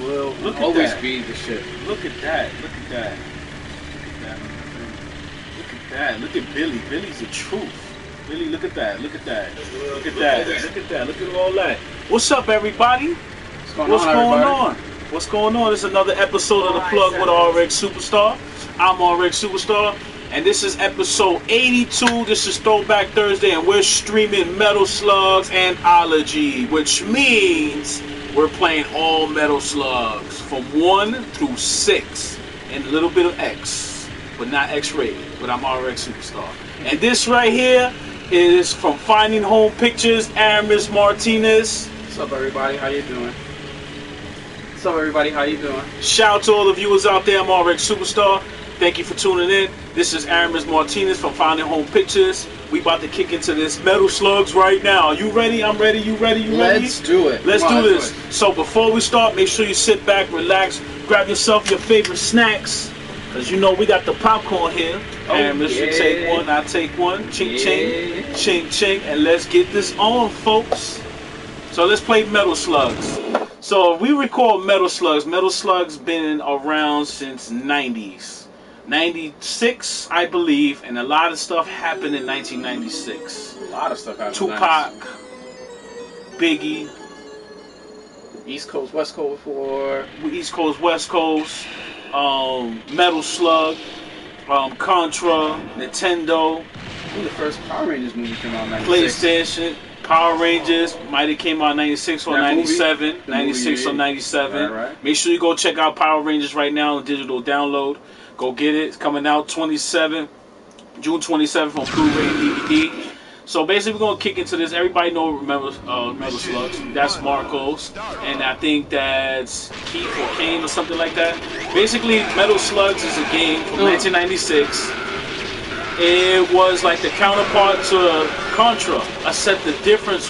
Will look at always that. Be the shit. Look at that. Look at that. Look at that. Look at that. Look at Billy. Billy's the truth. Billy, look at that. Look at that. Look at that. Look at that. Look at all that. What's up, everybody? What's going on? What's going on? It's another episode of The Plug with Rx Superstar. I'm Rx Superstar, and this is episode 82. This is Throwback Thursday, and we're streaming Metal Slug Anthology, which means we're playing all Metal Slugs from 1 through 6 and a little bit of X, but not X-rated, but I'm Rx Superstar. And this right here is from Finding Home Pictures, Aramis Martinez. What's up, everybody? How you doing? What's up, everybody? How you doing? Shout out to all the viewers out there. I'm Rx Superstar. Thank you for tuning in. This is Aramis Martinez from Finding Home Pictures. We about to kick into this Metal Slugs right now. You ready? I'm ready. You ready? You ready? Let's do it. Let's do this. So before we start, make sure you sit back, relax, grab yourself your favorite snacks, because you know we got the popcorn here. Aramis, you take one, I take one. Ching, ching, ching, ching, and let's get this on, folks. So let's play Metal Slugs. So if we recall Metal Slugs, Metal Slugs been around since 90s. 96, I believe, and a lot of stuff happened in 1996. A lot of stuff happened. Tupac, Biggie, East Coast, West Coast, East Coast, West Coast, Metal Slug, Contra, Nintendo. I think the first Power Rangers movie came out in 96. PlayStation, Power Rangers might have came out in 96 or 97. 96 or 97. Right. Make sure you go check out Power Rangers right now on digital download. Go get it. It's coming out June 27th on Blu-ray and DVD. So basically, we're gonna kick into this. Everybody know Metal Slugs. That's Marcos, and I think that's Keith or Kane or something like that. Basically, Metal Slugs is a game from 1996. It was like the counterpart to Contra, except the difference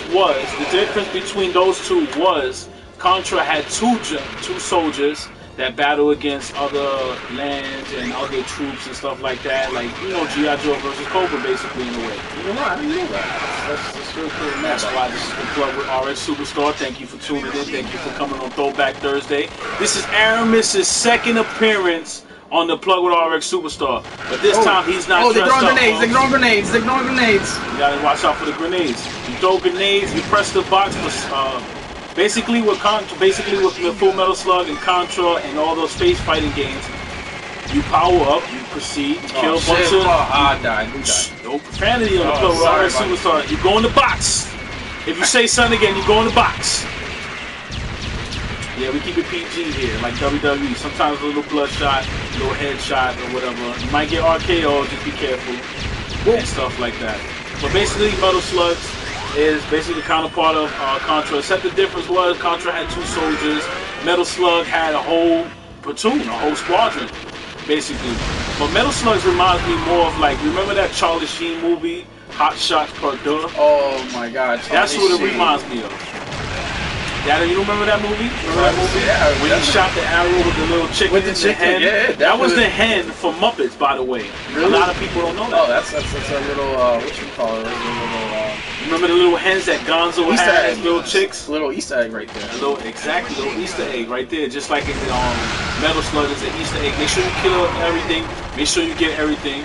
between those two was Contra had two soldiers that battle against other lands and other troops and stuff like that. Like, you know, G.I. Joe versus Cobra, basically, in a way. You know what? I didn't know that. That's real cool. That's why this is The Plug with Rx Superstar. Thank you for tuning in. Thank you for coming on Throwback Thursday. This is Aramis's second appearance on The Plug with Rx Superstar. But this time, he's not dressed up. They're throwing grenades. You gotta watch out for the grenades. You throw grenades, you press the box for... Basically with Full Metal Slug and Contra and all those space fighting games, you power up, you proceed, you kill a bunch of... I died. No profanity on The Plug with Rx Superstar. You go in the box. If you say something again, you go in the box. Yeah, we keep it PG here, like WWE. Sometimes a little bloodshot, a little headshot or whatever. You might get RKO, just be careful. Whoop. And stuff like that. But basically, Metal Slugs is basically the counterpart of Contra, except the difference was Contra had two soldiers, Metal Slug had a whole platoon, a whole squadron, basically. But Metal Slugs reminds me more of, like, remember that Charlie Sheen movie, Hot Shots Part Deux? Oh my God, Charlie That's what Sheen. It reminds me of. Dad, you remember that movie? Yeah, when he shot the arrow with the little chicken with the hen? Yeah, that was the hen for Muppets, by the way. Really? A lot of people don't know that. Oh, that's a little, what you call it, remember the little hens that Gonzo had, little chicks? Little Easter egg right there. Little Easter egg right there, just like in the Metal Slug is an Easter egg. Make sure you kill everything. Make sure you get everything.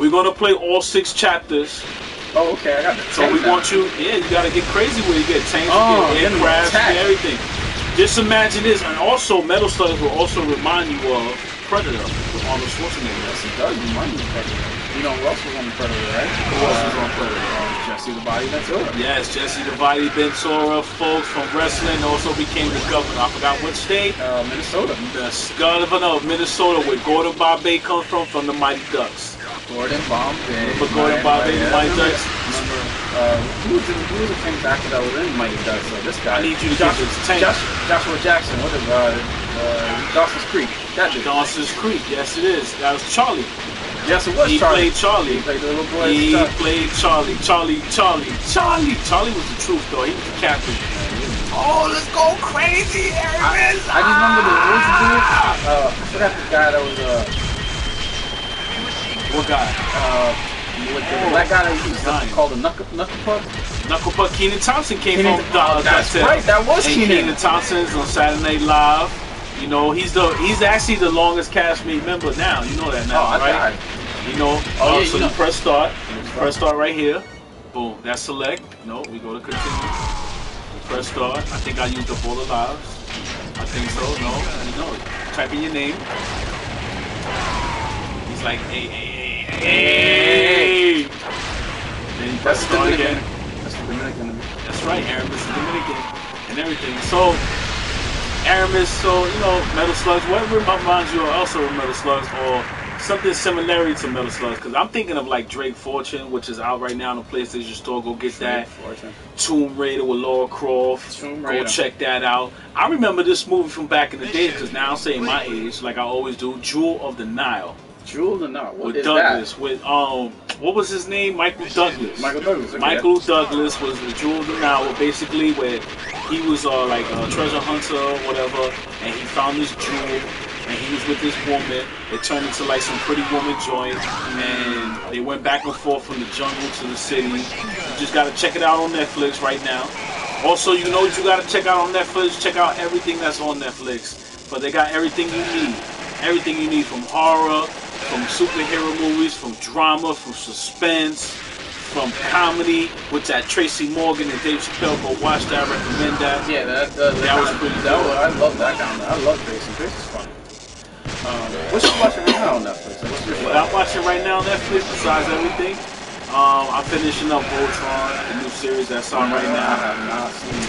We're gonna play all 6 chapters. Oh, okay, I got the tank. So we want you, you gotta get crazy where you get tanks, you get aircrafts, and everything. Just imagine this, and also Metal Slugs will also remind you of Predator with Arnold Schwarzenegger. Yes, it does remind you of Predator. You know who else was on the Predator, right? Who else was on Predator? Jesse the Body Ventura. Yes, Jesse the Body Ventura, folks, from wrestling, also became the governor. I forgot which state. Minnesota. The governor of Minnesota, where Gordon Bombay comes from the Mighty Ducks. Gordon Bombay, the Mighty Ducks. Remember, who was the thing back that was in Mighty Ducks? So this guy. I need you to get this tank. Joshua Jackson. What is Dawson's Creek? Dawson's Creek. Yes, it is. That was Charlie. Yes, it was Charlie. He played Charlie. He played the little boy. He played Charlie. Charlie was the truth, though. He was the captain. Oh, let's go crazy, Aramis! I just remember the original dude. I forgot the guy that was, what guy? Black guy that used something called a knuckle puck. Knuckle puck. Kenan Thompson came from Dollar That's Cartel. Right, that was Kenan. Kenan Thompson's on Saturday Night Live. You know, he's actually the longest castmate member now. You know that now, right? You know, so you press start. Press start right here. Boom. That's select. No, we go to continue. We press start. I think I used up all the lives. I think so. No, no. Type in your name. He's like, hey, hey, hey, hey. Then you press start again. That's the Dominican. That's right, Aramis the Dominican and everything. So. Aramis, so you know, Metal Slugs, whatever reminds you are also with Metal Slugs or something similarity to Metal Slugs, because I'm thinking of like Drake Fortune, which is out right now in the PlayStation Store. Go get that. Tomb Raider with Laura Croft. Go check that out. I remember this movie from back in the day because now I'm saying my age, like I always do. Jewel of the Nile. Jewel of the Nile. What is that? With Douglas, with what was his name? Michael Douglas. Michael Douglas. Okay. Michael Douglas was the Jewel of the Nile, basically where he was like a treasure hunter or whatever, and he found this jewel, and he was with this woman. It turned into like some pretty woman joint, and they went back and forth from the jungle to the city. You just gotta check it out on Netflix right now. Also, you know what you gotta check out on Netflix? Check out everything that's on Netflix, but they got everything you need. Everything you need from horror, from superhero movies, from drama, from suspense, from comedy with that Tracy Morgan and Dave Chappelle. Go watch that, recommend that. Yeah, that was pretty dope. Cool. I love that kind of, I love Tracy. Tracy's funny. What you watching right now on Netflix? What I'm watching right now on Netflix, besides everything, I'm finishing up Voltron, the new series that's on right now. I have not seen it.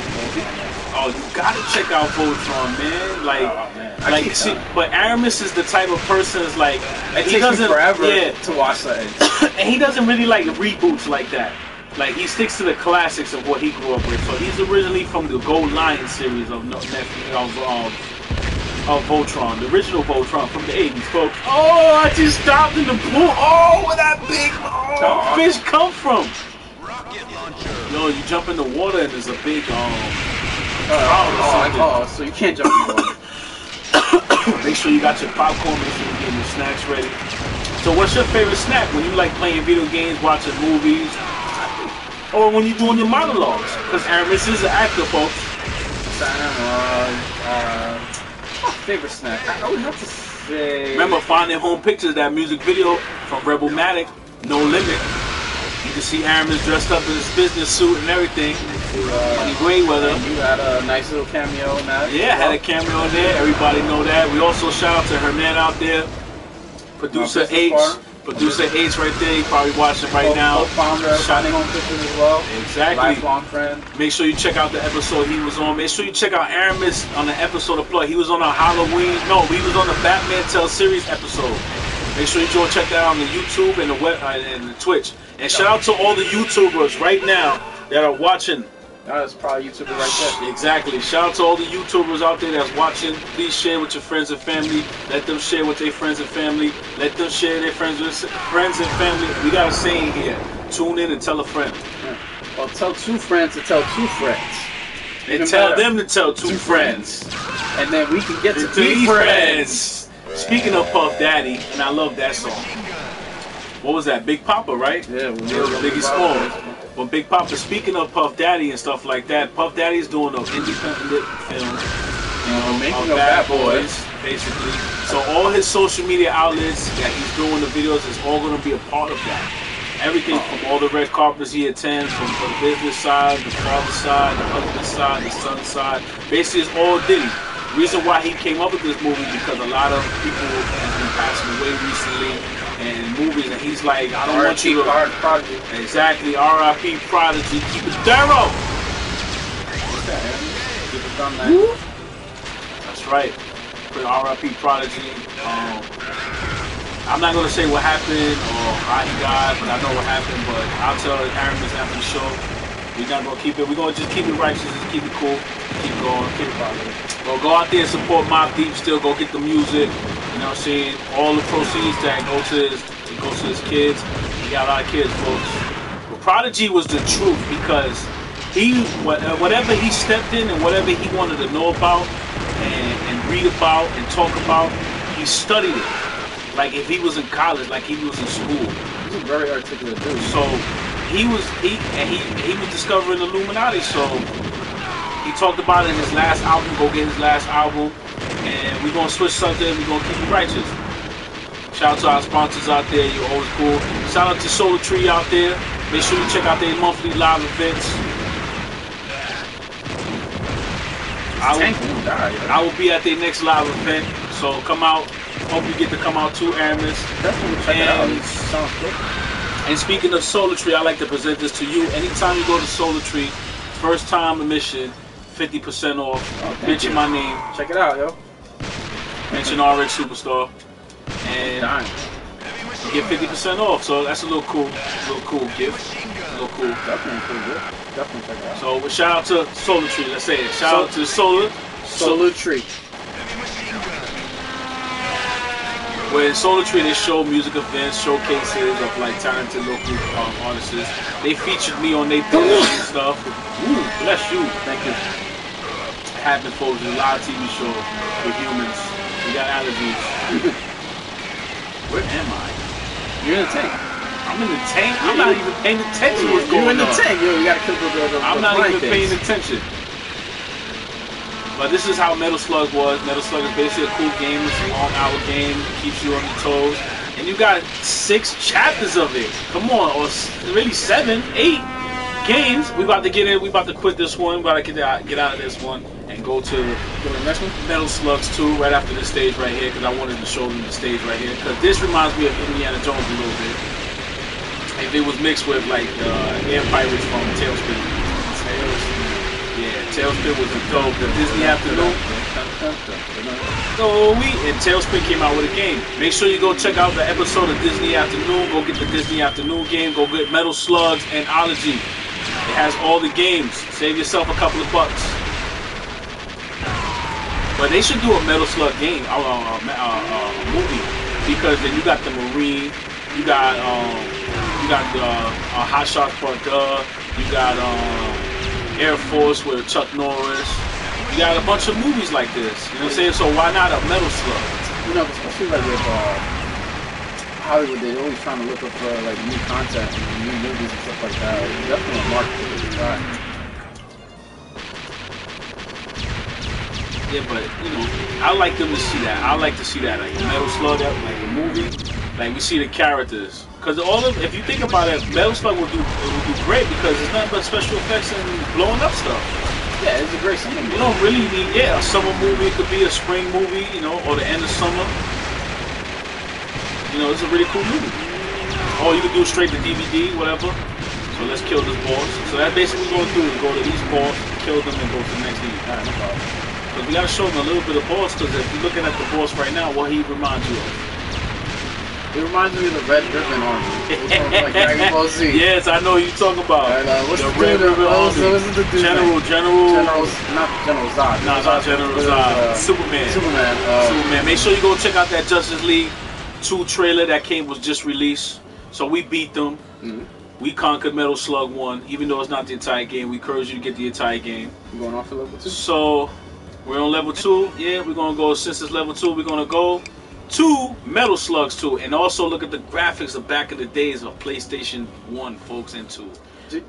Oh, you gotta check out Voltron, man. Like, oh, man. Like, see, but Aramis is the type of person is like it he takes doesn't me forever to watch that, and he doesn't really like reboots like that. Like, he sticks to the classics of what he grew up with. So he's originally from the Gold Lion series of Voltron, the original Voltron from the 80s, folks. Oh, I just stopped in the pool. Oh, where that big fish come from? Rocket launcher. No, you jump in the water and there's a big so you can't jump in the water. Make sure you got your popcorn, make sure you're getting your snacks ready. So what's your favorite snack when you like playing video games, watching movies, or when you're doing your monologues? Because Aramis is an actor, folks. My favorite snack, I would have to say... Remember Finding Home Pictures, that music video from Rebelmatic, No Limit. You can see Aramis dressed up in his business suit and everything. Funny gray weather. You had a nice little cameo in that. Yeah, had a cameo in there. Everybody know that. We also shout out to her man out there, Producer H. Producer H right there. You probably watching right now. Shining on Pictures as well. Exactly. Lifelong friend. Make sure you check out the episode he was on. Make sure you check out Aramis on the episode of Plug. He was on a Halloween. No, he was on the Batman Tell series episode. Make sure you go check that out on the YouTube and the web and the Twitch. And shout out to all the YouTubers right now that are watching. That's probably YouTubers right there. Exactly. Shout out to all the YouTubers out there that's watching. Please share with your friends and family. Let them share with their friends and family. Let them share their friends and family. We got a saying here. Tune in and tell a friend. Yeah. Well, tell two friends to tell two friends. And tell them to tell two friends. And then we can get to be friends. Speaking of Puff Daddy, and I love that song. What was that? Big Papa, right? Yeah. Biggie Smalls. But Big Papa, speaking of Puff Daddy and stuff like that, Puff Daddy's doing an independent film, making Bad Boys, basically. So all his social media outlets that he's doing the videos is all going to be a part of that. Everything from all the red carpets he attends, from the business side, the father side, the husband side, the son side. Basically, it's all Diddy. Reason why he came up with this movie because a lot of people have been passing away recently and movies, and he's like, I don't want you to... Prodigy. Exactly, R.I.P. Prodigy. Keep it thorough! Keep it thumb that. That's right. R.I.P. Prodigy. I'm not going to say what happened or how he died, but I know what happened, but I'll tell Aramis after the show. We're not going to keep it. We're going to just keep it righteous, just keep it cool, keep going, keep it positive. Well, go out there and support Mobb Deep still. Go get the music. You know what I'm saying? All the proceeds that go to his kids. He got a lot of kids, folks. But Prodigy was the truth because he, whatever he stepped in and whatever he wanted to know about and read about and talk about, he studied it. Like if he was in college, like he was in school. He's a very articulate dude. So he was discovering Illuminati. So he talked about it in his last album. Go get his last album, and we're gonna switch something. We're gonna keep it righteous. Shout out to our sponsors out there. You're always cool. Shout out to Solar Tree out there. Make sure you check out their monthly live events. I will be at their next live event, so come out. Hope you get to come out too, Aramis. Definitely check it out. It sounds good. And speaking of Solar Tree, I like to present this to you. Anytime you go to Solar Tree, first time admission, 50% off. Oh, mention my name. Check it out, yo. Mention Rx Superstar, and you get 50% off. So that's a little cool gift. A little cool. Definitely pretty good. Definitely check it out. So shout out to Solar Tree. Let's say it. Shout out to Solar Tree. Where in Solar Tree they show music events, showcases of like talented local artists. They featured me on their page and stuff. Ooh, bless you. Thank you. It happened for a live TV show with humans. We got allergies. Where am I? You're in the tank. I'm in the tank? I'm not even paying attention to what's going on. You're in the tank. Yo, you gotta kill the I'm not even paying attention. But this is how Metal Slug was. Metal Slug is basically a cool game. It's a long-hour game. Keeps you on your toes. And you got 6 chapters of it. Come on, or really 7, 8 games. We about to get in. We about to quit this one. We about to get out of this one and go to the next one. Metal Slugs 2 right after this stage right here, because I wanted to show them the stage right here. Because this reminds me of Indiana Jones a little bit. If it was mixed with like Air Pirates from Tailspin. Tailspin was a dope, the Disney Afternoon. So we and Tailspin came out with a game. Make sure you go check out the episode of Disney Afternoon. Go get the Disney Afternoon game. Go get Metal Slugs Anthology. It has all the games. Save yourself a couple of bucks. But they should do a Metal Slug game, movie, because then you got the Marine, you got the Hot Shots Part Duh, you got Air Force with Chuck Norris. You got a bunch of movies like this. You know what I'm saying? So why not a Metal Slug? You know, especially like with Hollywood, they're always trying to look up for like new content and new movies and stuff like that. It's definitely a market for this guy. Yeah, but you know, I like them to see that. I like to see that like Metal Slug, like a movie. Like we see the characters. Because all of, if you think about it, Metal Slug will do great because it's nothing but special effects and blowing up stuff. Yeah, it's a great summer movie. You don't really need, yeah, a summer movie. It could be a spring movie, you know, or the end of summer. You know, it's a really cool movie. Or you can do straight to DVD, whatever. So let's kill this boss. So that's basically what we're going to do is go to these boss, kill them, and go to the next DVD. All right, no problem. Because we got to show them a little bit of boss, because if you're looking at the boss right now, what he reminds you of. It reminds me of the Red Ribbon Army. Like Dragon Ball Z. Yes, I know who you're talking about. Right, what's the Red Ribbon Army. So this is the dude General Zod. Superman. Superman. Make sure you go check out that Justice League 2 trailer that was just released. So we beat them. Mm-hmm. We conquered Metal Slug 1, even though it's not the entire game. We encourage you to get the entire game. We're going off to level 2? So, we're on level 2. Yeah, we're going to go, since it's level 2, we're going to go to Metal Slugs 2, and also look at the graphics of back in the days of PlayStation 1, folks, and 2.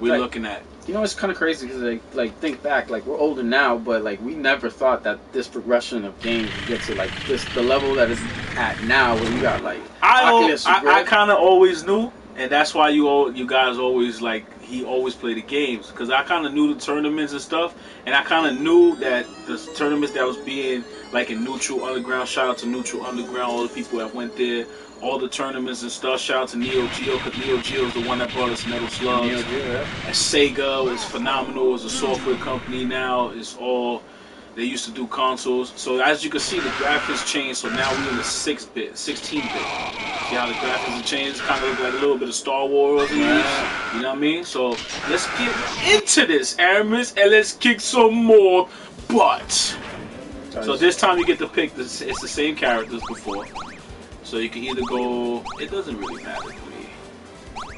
We're like, looking at. You know, it's kind of crazy because, like, think back, like, we're older now, but, like, we never thought that this progression of games would get to, like, this, the level that it's at now where you got, like, I kind of always knew, and that's why you guys always, like, he always played the games, because I kind of knew the tournaments and stuff, and I kind of knew that the tournaments that was being, like, in Neutral Underground, shout out to Neutral Underground, all the people that went there, all the tournaments and stuff, shout out to Neo Geo, because Neo Geo is the one that brought us Metal Slugs. Neo Geo, yeah. And Sega was phenomenal, it's a software company now, it's all, they used to do consoles, so as you can see, the graphics changed, so now we're in the 6-bit, 16-bit. See how the graphics have changed, kind of look like a little bit of Star Wars in this, you know what I mean? So, let's get into this, Aramis, and let's kick some more butt. So this time you get to pick, it's the same characters before. So you can either go, it doesn't really matter to me.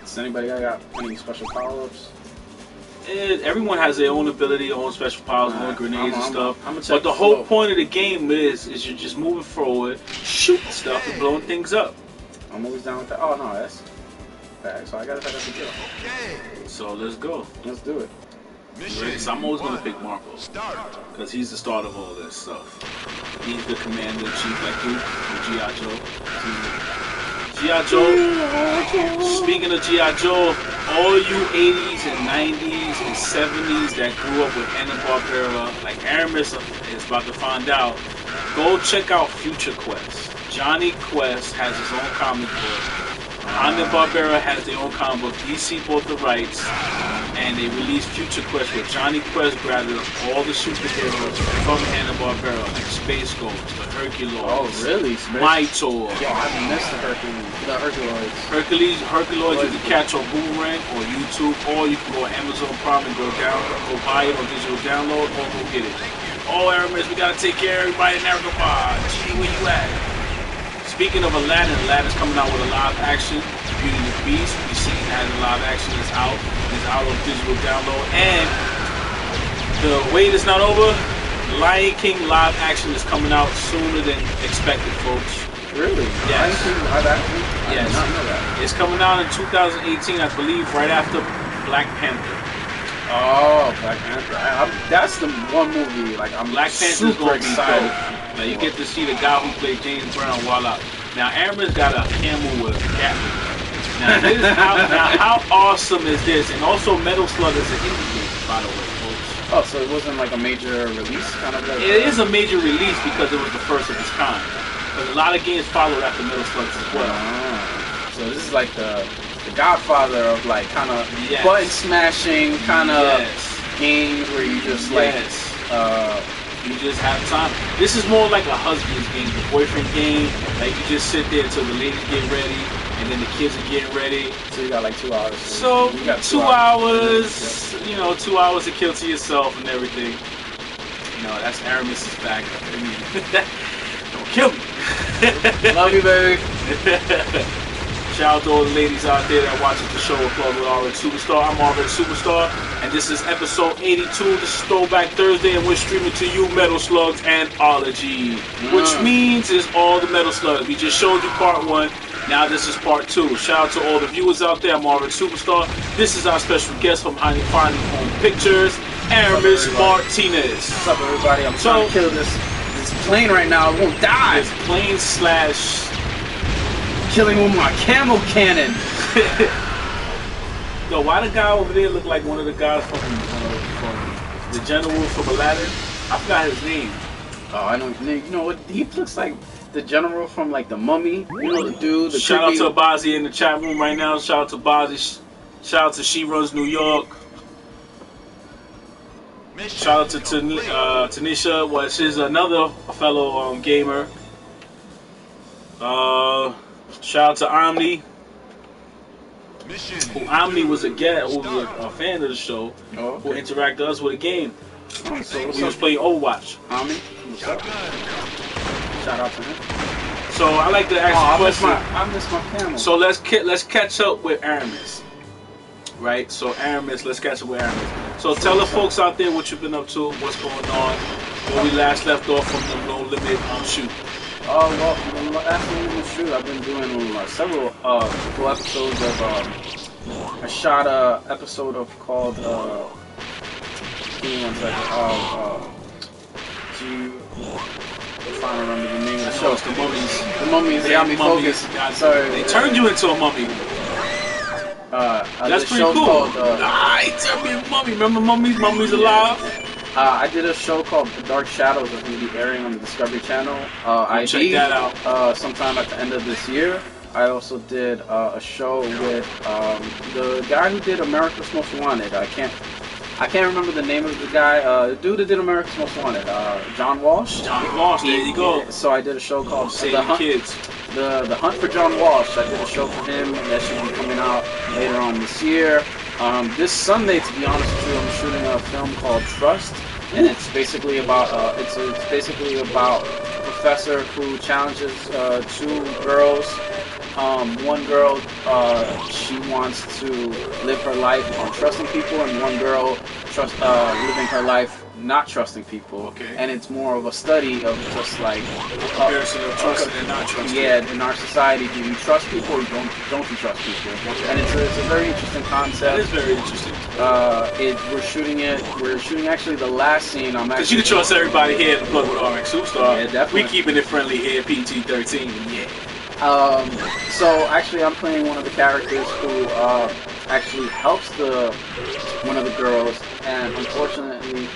Does anybody got any special power-ups? Everyone has their own ability, their own special powers, their own grenades and stuff. But the whole point of the game is you're just moving forward, shooting stuff and blowing things up. I'm always down with that. Oh, no, that's... bag, so I gotta pick up the kill. Okay. So let's go. Let's do it. Mission I'm always gonna pick Marco. Start. Because he's the start of all this stuff. He's the commander chief, like you, G.I. Joe. G.I. Joe. Speaking of G.I. Joe, all you 80s and 90s and 70s that grew up with Hanna-Barbera, like Aramis is about to find out, go check out Future Quest. Johnny Quest has his own comic book. Hanna-Barbera has their own comic book. DC bought the rights, and they released Future Quest where Johnny Quest grabbed all the superheroes from Hanna-Barbera, like Space Ghost, the Herculoids. Oh, really? Mytor. Yeah, I missed the Herculoids. The Herculoids. Herculoids, you can catch on Boomerang or YouTube, or you can go on Amazon Prime and go down, go buy it on digital download, or go get it. Oh, Aramis, we gotta take care of everybody in Aragaba. Gee, where you at? Speaking of Aladdin, Aladdin's coming out with a live action. Beauty and the Beast, we've seen that in live action, is out. It's out on digital download. And the wait is not over. Lion King live action is coming out sooner than expected, folks. Really? Yes. Lion King live action? Yes. I did not know that. It's coming out in 2018, I believe, right after Black Panther. Oh, Black Panther. That's the one movie, like, I'm Black Panther's super excited. Now you get to see the guy who played James Brown while out. Now Aramis got a camel with a cat. Now, this is how, how awesome is this? And also Metal Slug is an indie game, by the way, folks. Oh, so it wasn't like a major release kind of? Like, it is a major release because it was the first of its kind. Because a lot of games followed after Metal Slug as well. Oh. So this is like the godfather of like kind of button smashing kind of games where you just like... you just have time. This is more like a husband's game, a boyfriend game. Like you just sit there until the ladies get ready, and then the kids are getting ready. So you got like 2 hours. So you got two hours, you know, 2 hours to kill to yourself and everything. You know, that's Aramis's back. I mean, don't kill me. Love you, baby. Shout out to all the ladies out there that watches the show with Rx Superstar. I'm Rx Superstar, and this is episode 82. This is Throwback Thursday, and we're streaming to you Metal Slug's Anthology, which means it's all the Metal Slugs. We just showed you part one. Now this is part two. Shout out to all the viewers out there. I'm Rx Superstar. This is our special guest from Finding Home Pictures, Aramis Martinez. What's up, everybody? I'm trying to kill this plane right now. It won't die. This plane slash... killing with my camel cannon. Yo, why the guy over there look like one of the guys from the general from Aladdin? I forgot his name. Oh, I know his name. You know what? He looks like the general from like the Mummy. You know the dude. The shout out to Bazzi in the chat room right now. Shout out to Bazzi. Shout out to She Runs New York. Shout out to Tanisha. Well, she's another fellow gamer. Shout out to Omni. Who Omni was a guest, who was a fan of the show, who interacted with us with a game. Oh, so we was playing Overwatch. Omni, what's up? Shout out to him. So I like to ask you a question. I miss my family. So let's catch up with Aramis, right? So Aramis, let's catch up with Aramis. So tell the folks out there what you've been up to, what's going on, where we last left off from the No Limit shoot. Oh, well, absolutely true. I've been doing several cool episodes of, I shot a episode of called, if I don't remember the name of the show. It's The Mummies. The Mummies, they got me focused. Sorry. They turned you into a mummy. That's pretty cool. Called, I turned me a mummy. Remember Mummies? Mummies Alive? I did a show called The Dark Shadows that's going to be airing on the Discovery Channel. I check that out sometime at the end of this year. I also did a show with the guy who did America's Most Wanted. I can't remember the name of the guy. The dude that did America's Most Wanted, John Walsh. John Walsh, there you go. So I did a show called The Hunt for John Walsh. I did a show for him that should be coming out later on this year. This Sunday, to be honest with you, I'm shooting a film called Trust, and it's basically about a professor who challenges two girls. One girl, she wants to live her life on trusting people, and one girl living her life not trusting people, and it's more of a study of just like comparison of trust and not trust. Yeah, in our society, do you trust people or don't you trust people? And it's a very interesting concept. It is very interesting. We're shooting actually the last scene. Because you can trust everybody here at the Plug with Rx Superstar. Yeah, definitely. We keeping it friendly here, PG-13. Yeah. So actually, I'm playing one of the characters who actually helps one of the girls, and unfortunately,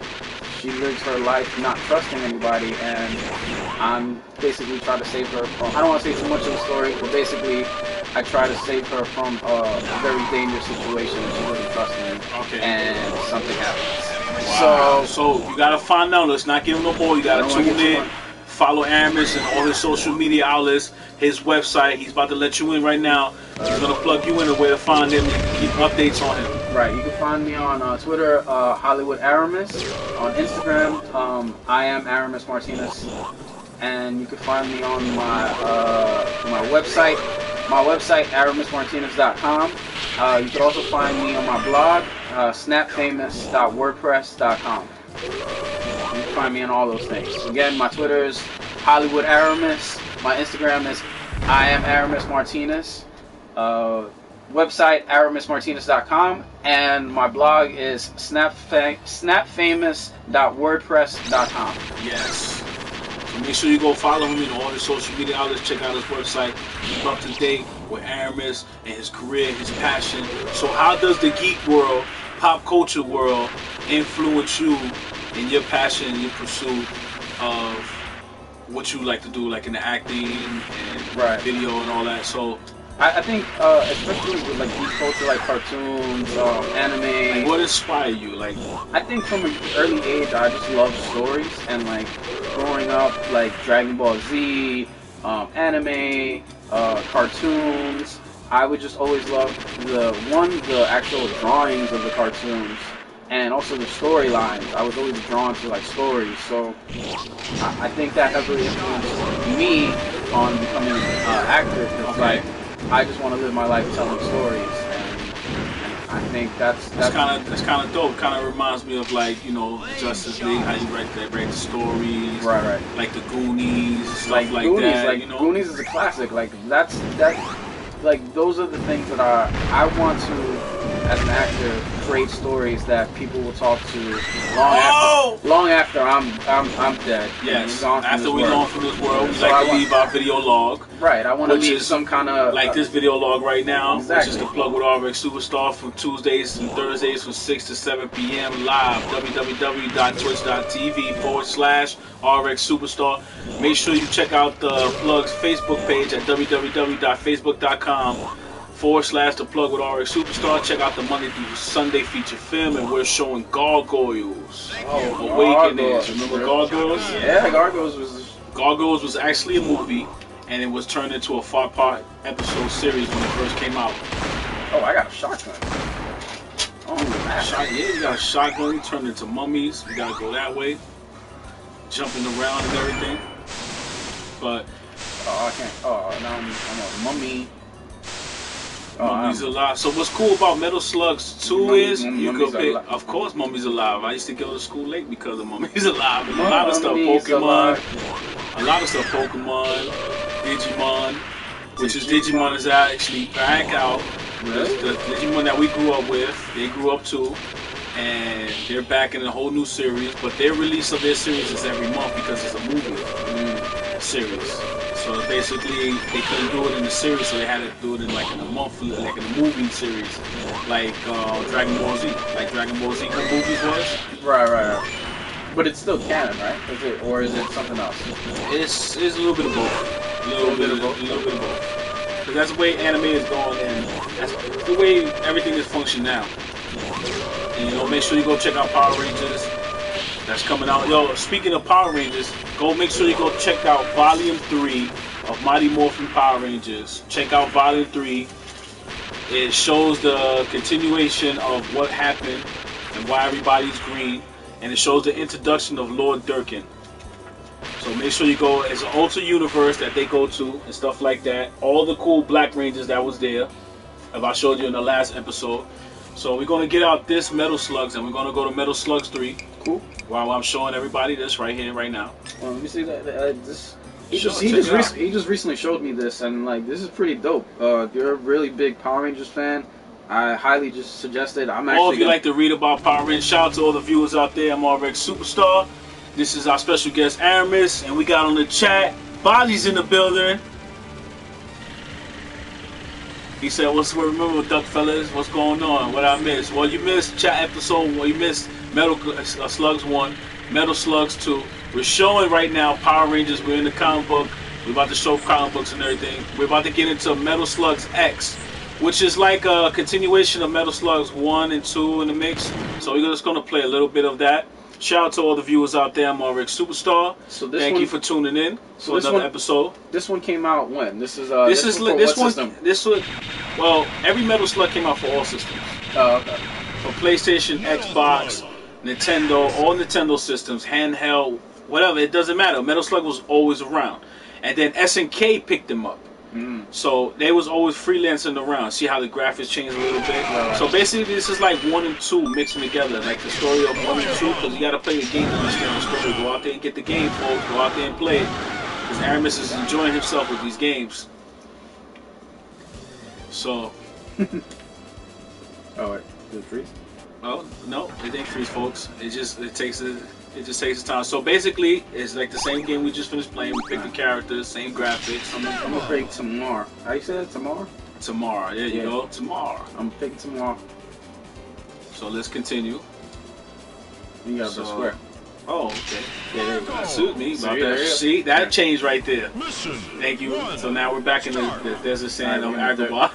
she lives her life not trusting anybody, and I'm basically trying to save her from. I don't want to say too much of the story, but basically, I try to save her from a very dangerous situation that she wasn't trusting in, and something happens. Wow. So you gotta find out. Let's not give him no more. You gotta tune in. Follow Aramis and all his social media outlets, his website. He's about to let you in right now. He's going to plug you in a way to find him and keep updates on him. Right. You can find me on Twitter, Hollywood Aramis. On Instagram, I am Aramis Martinez. And you can find me on my website. My website, aramismartinez.com. You can also find me on my blog, snapfamous.wordpress.com. You can find me on all those things. Again, my Twitter is Hollywood Aramis. My Instagram is I am Aramis Martinez. Website aramismartinez.com, and my blog is snapfamous.wordpress.com. Yes. So make sure you go follow him in all his social media outlets. Check out his website. Keep up to date with Aramis and his career, his passion. So how does the geek world, pop culture world, influence you in your passion and your pursuit of what you like to do, like in the acting and video and all that? So I think especially with like geek culture, like cartoons, anime, like what inspired you? Like, I think from an early age I just loved stories, and like growing up, like Dragon Ball Z, anime, cartoons. I would just always love the actual drawings of the cartoons, and also the storylines. I was always drawn to like stories, so I think that has really influenced me on becoming an actor. Because like I just want to live my life telling stories, and I think that's kind of dope. Kind of reminds me of like, you know, Justice League, how you write the stories, right? Like the Goonies, stuff like Goonies, that. Like, you know? Goonies is a classic. Like that's those are the things that I want to. As an actor, create stories that people will talk to long after I'm dead. Yes, after we're gone from this world, we like to leave our video log. Right, I want to leave some kind of like this video log right now, which is the Plug with Rx Superstar from Tuesdays and Thursdays from 6 to 7 p.m. live. www.twitch.tv/RX Superstar. Make sure you check out the Plug's Facebook page at www.facebook.com/theplugwithrxsuperstar. Check out the Monday through Sunday feature film, and we're showing Gargoyles. Oh, Awakenings. Remember Gargoyles? Yeah, Gargoyles was actually a movie, and it was turned into a 5-part episode series when it first came out. Oh, I got a shotgun. Yeah, you got a shotgun. You turned into mummies. You gotta go that way, jumping around and everything. But oh, I can't. Oh, now I'm a mummy. Mummies Alive. So what's cool about Metal Slugs 2 is you can pick, of course, Mummies Alive. I used to go to school late because of Mummies Alive. And a lot of stuff, Pokemon, Digimon, which is Digimon is actually back out. Really? The Digimon that we grew up with, they grew up too, and they're back in a whole new series. But their release of their series is every month because it's a movie series. So basically, they couldn't do it in the series, so they had to do it in like in a monthly, like in a movie series, like Dragon Ball Z, like Dragon Ball Z movies was. Right. But it's still canon, right? Is it, or is it something else? It's a little bit of both. A little bit of both. Because that's the way anime is going, and that's the way everything is functioning now. And you know, make sure you go check out Power Rangers. That's coming out. Yo, speaking of Power Rangers, go make sure you go check out Volume 3 of Mighty Morphin Power Rangers. Check out Volume 3. It shows the continuation of what happened and why everybody's green. And it shows the introduction of Lord Durkin. So make sure you go. It's an alternate universe that they go to and stuff like that. All the cool Black Rangers that was there, as I showed you in the last episode. So we're going to get out this Metal Slugs, and we're going to go to Metal Slugs 3. Cool. While I'm showing everybody this right here, right now. Let me see that. He just recently showed me this, and like, this is pretty dope. If you're a really big Power Rangers fan, I highly just suggest it. I'm actually. Or if you like to read about Power Rangers, shout out to all the viewers out there. I'm Rx Superstar. This is our special guest Aramis, and we got on the chat. Bobby's in the building. He said, "What's what? Remember with Duck fellas? What's going on? What I missed? Well, you missed chat episode. Well, you missed Metal Slugs 1, Metal Slugs 2. We're showing right now Power Rangers. We're in the comic book. We're about to show comic books and everything. We're about to get into Metal Slugs X, which is like a continuation of Metal Slugs 1 and 2 in the mix. So we're just going to play a little bit of that. Shout out to all the viewers out there. I'm Rx Superstar. So thank you for tuning in. So another episode. This one came out when? This one. Well, every Metal Slug came out for all systems. Oh, okay. For PlayStation, Xbox, Nintendo, all Nintendo systems, handheld, whatever. It doesn't matter. Metal Slug was always around, and then SNK picked them up. So they was always freelancing around. See how the graphics changed a little bit. So basically, this is like 1 and 2 mixing together, like the story of 1 and 2. Because you gotta play the game to understand the story. Go out there and get the game, folks. Go out there and play it. Because Aramis is enjoying himself with these games. So. Oh, wait. Did it freeze? Oh no, it didn't freeze, folks. It just takes time. So basically, it's like the same game we just finished playing. We picked the characters, same graphics. I'm gonna pick Tamar. How you say that? Tamar? Tamar. Yeah, you go. Tamar. I'm picking Tamar. So let's continue. You got the square. Oh, okay. Yeah, that suit me. See, that changed right there. Thank you. So now we're back in the desert sand of Agrabah.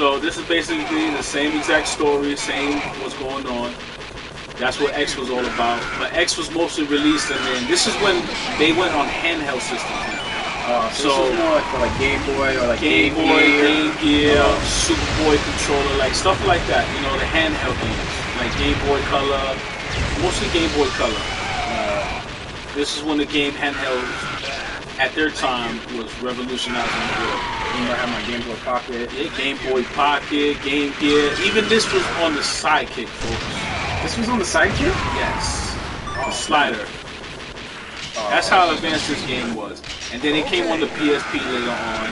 So this is basically the same exact story, same what's going on. That's what X was all about. But X was mostly released, and then this is when they went on handheld systems. So more like Game Boy or like Game Gear, Superboy controller, like stuff like that. You know, the handheld games, like Game Boy Color, mostly Game Boy Color. This is when the game handheld at their time was revolutionizing the world. Remember, I had my Game Boy Pocket. Yeah, Game Boy Pocket, Game Gear. Even this was on the Sidekick, folks. This was on the Sidekick? Yes. The slider. That's how advanced this game was. And then it came on the PSP later on.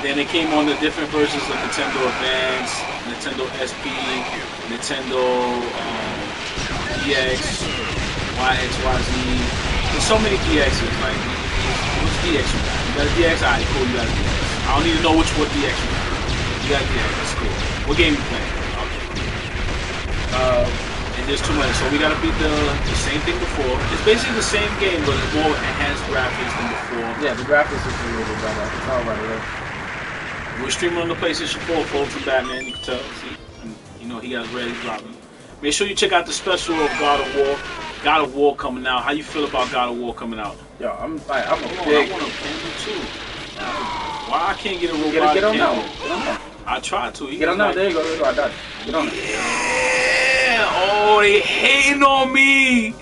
Then it came on the different versions of Nintendo Advance, Nintendo SP, Nintendo DX, YXYZ. There's so many DXs, like, which DX you got? You got a DX? Alright, cool, you got a DX. I don't need to know which DX you got. You got a DX, that's cool. What game you playing? And there's too much, so we gotta beat the same thing before. It's basically the same game, but it's more enhanced graphics than before. Yeah, the graphics is a little bit better. It's all right, yeah. We're streaming on the PlayStation 4, folks, from Batman. You can tell, see, and, you know, he got ready to drop me. Make sure you check out the special of God of War. God of War coming out. How you feel about God of War coming out? Yo, I want a Panda too. Why I can't get a robot? Get on now. I tried to. Get on now. There you go. There you go. I got it. Get on. Oh, they hating on me.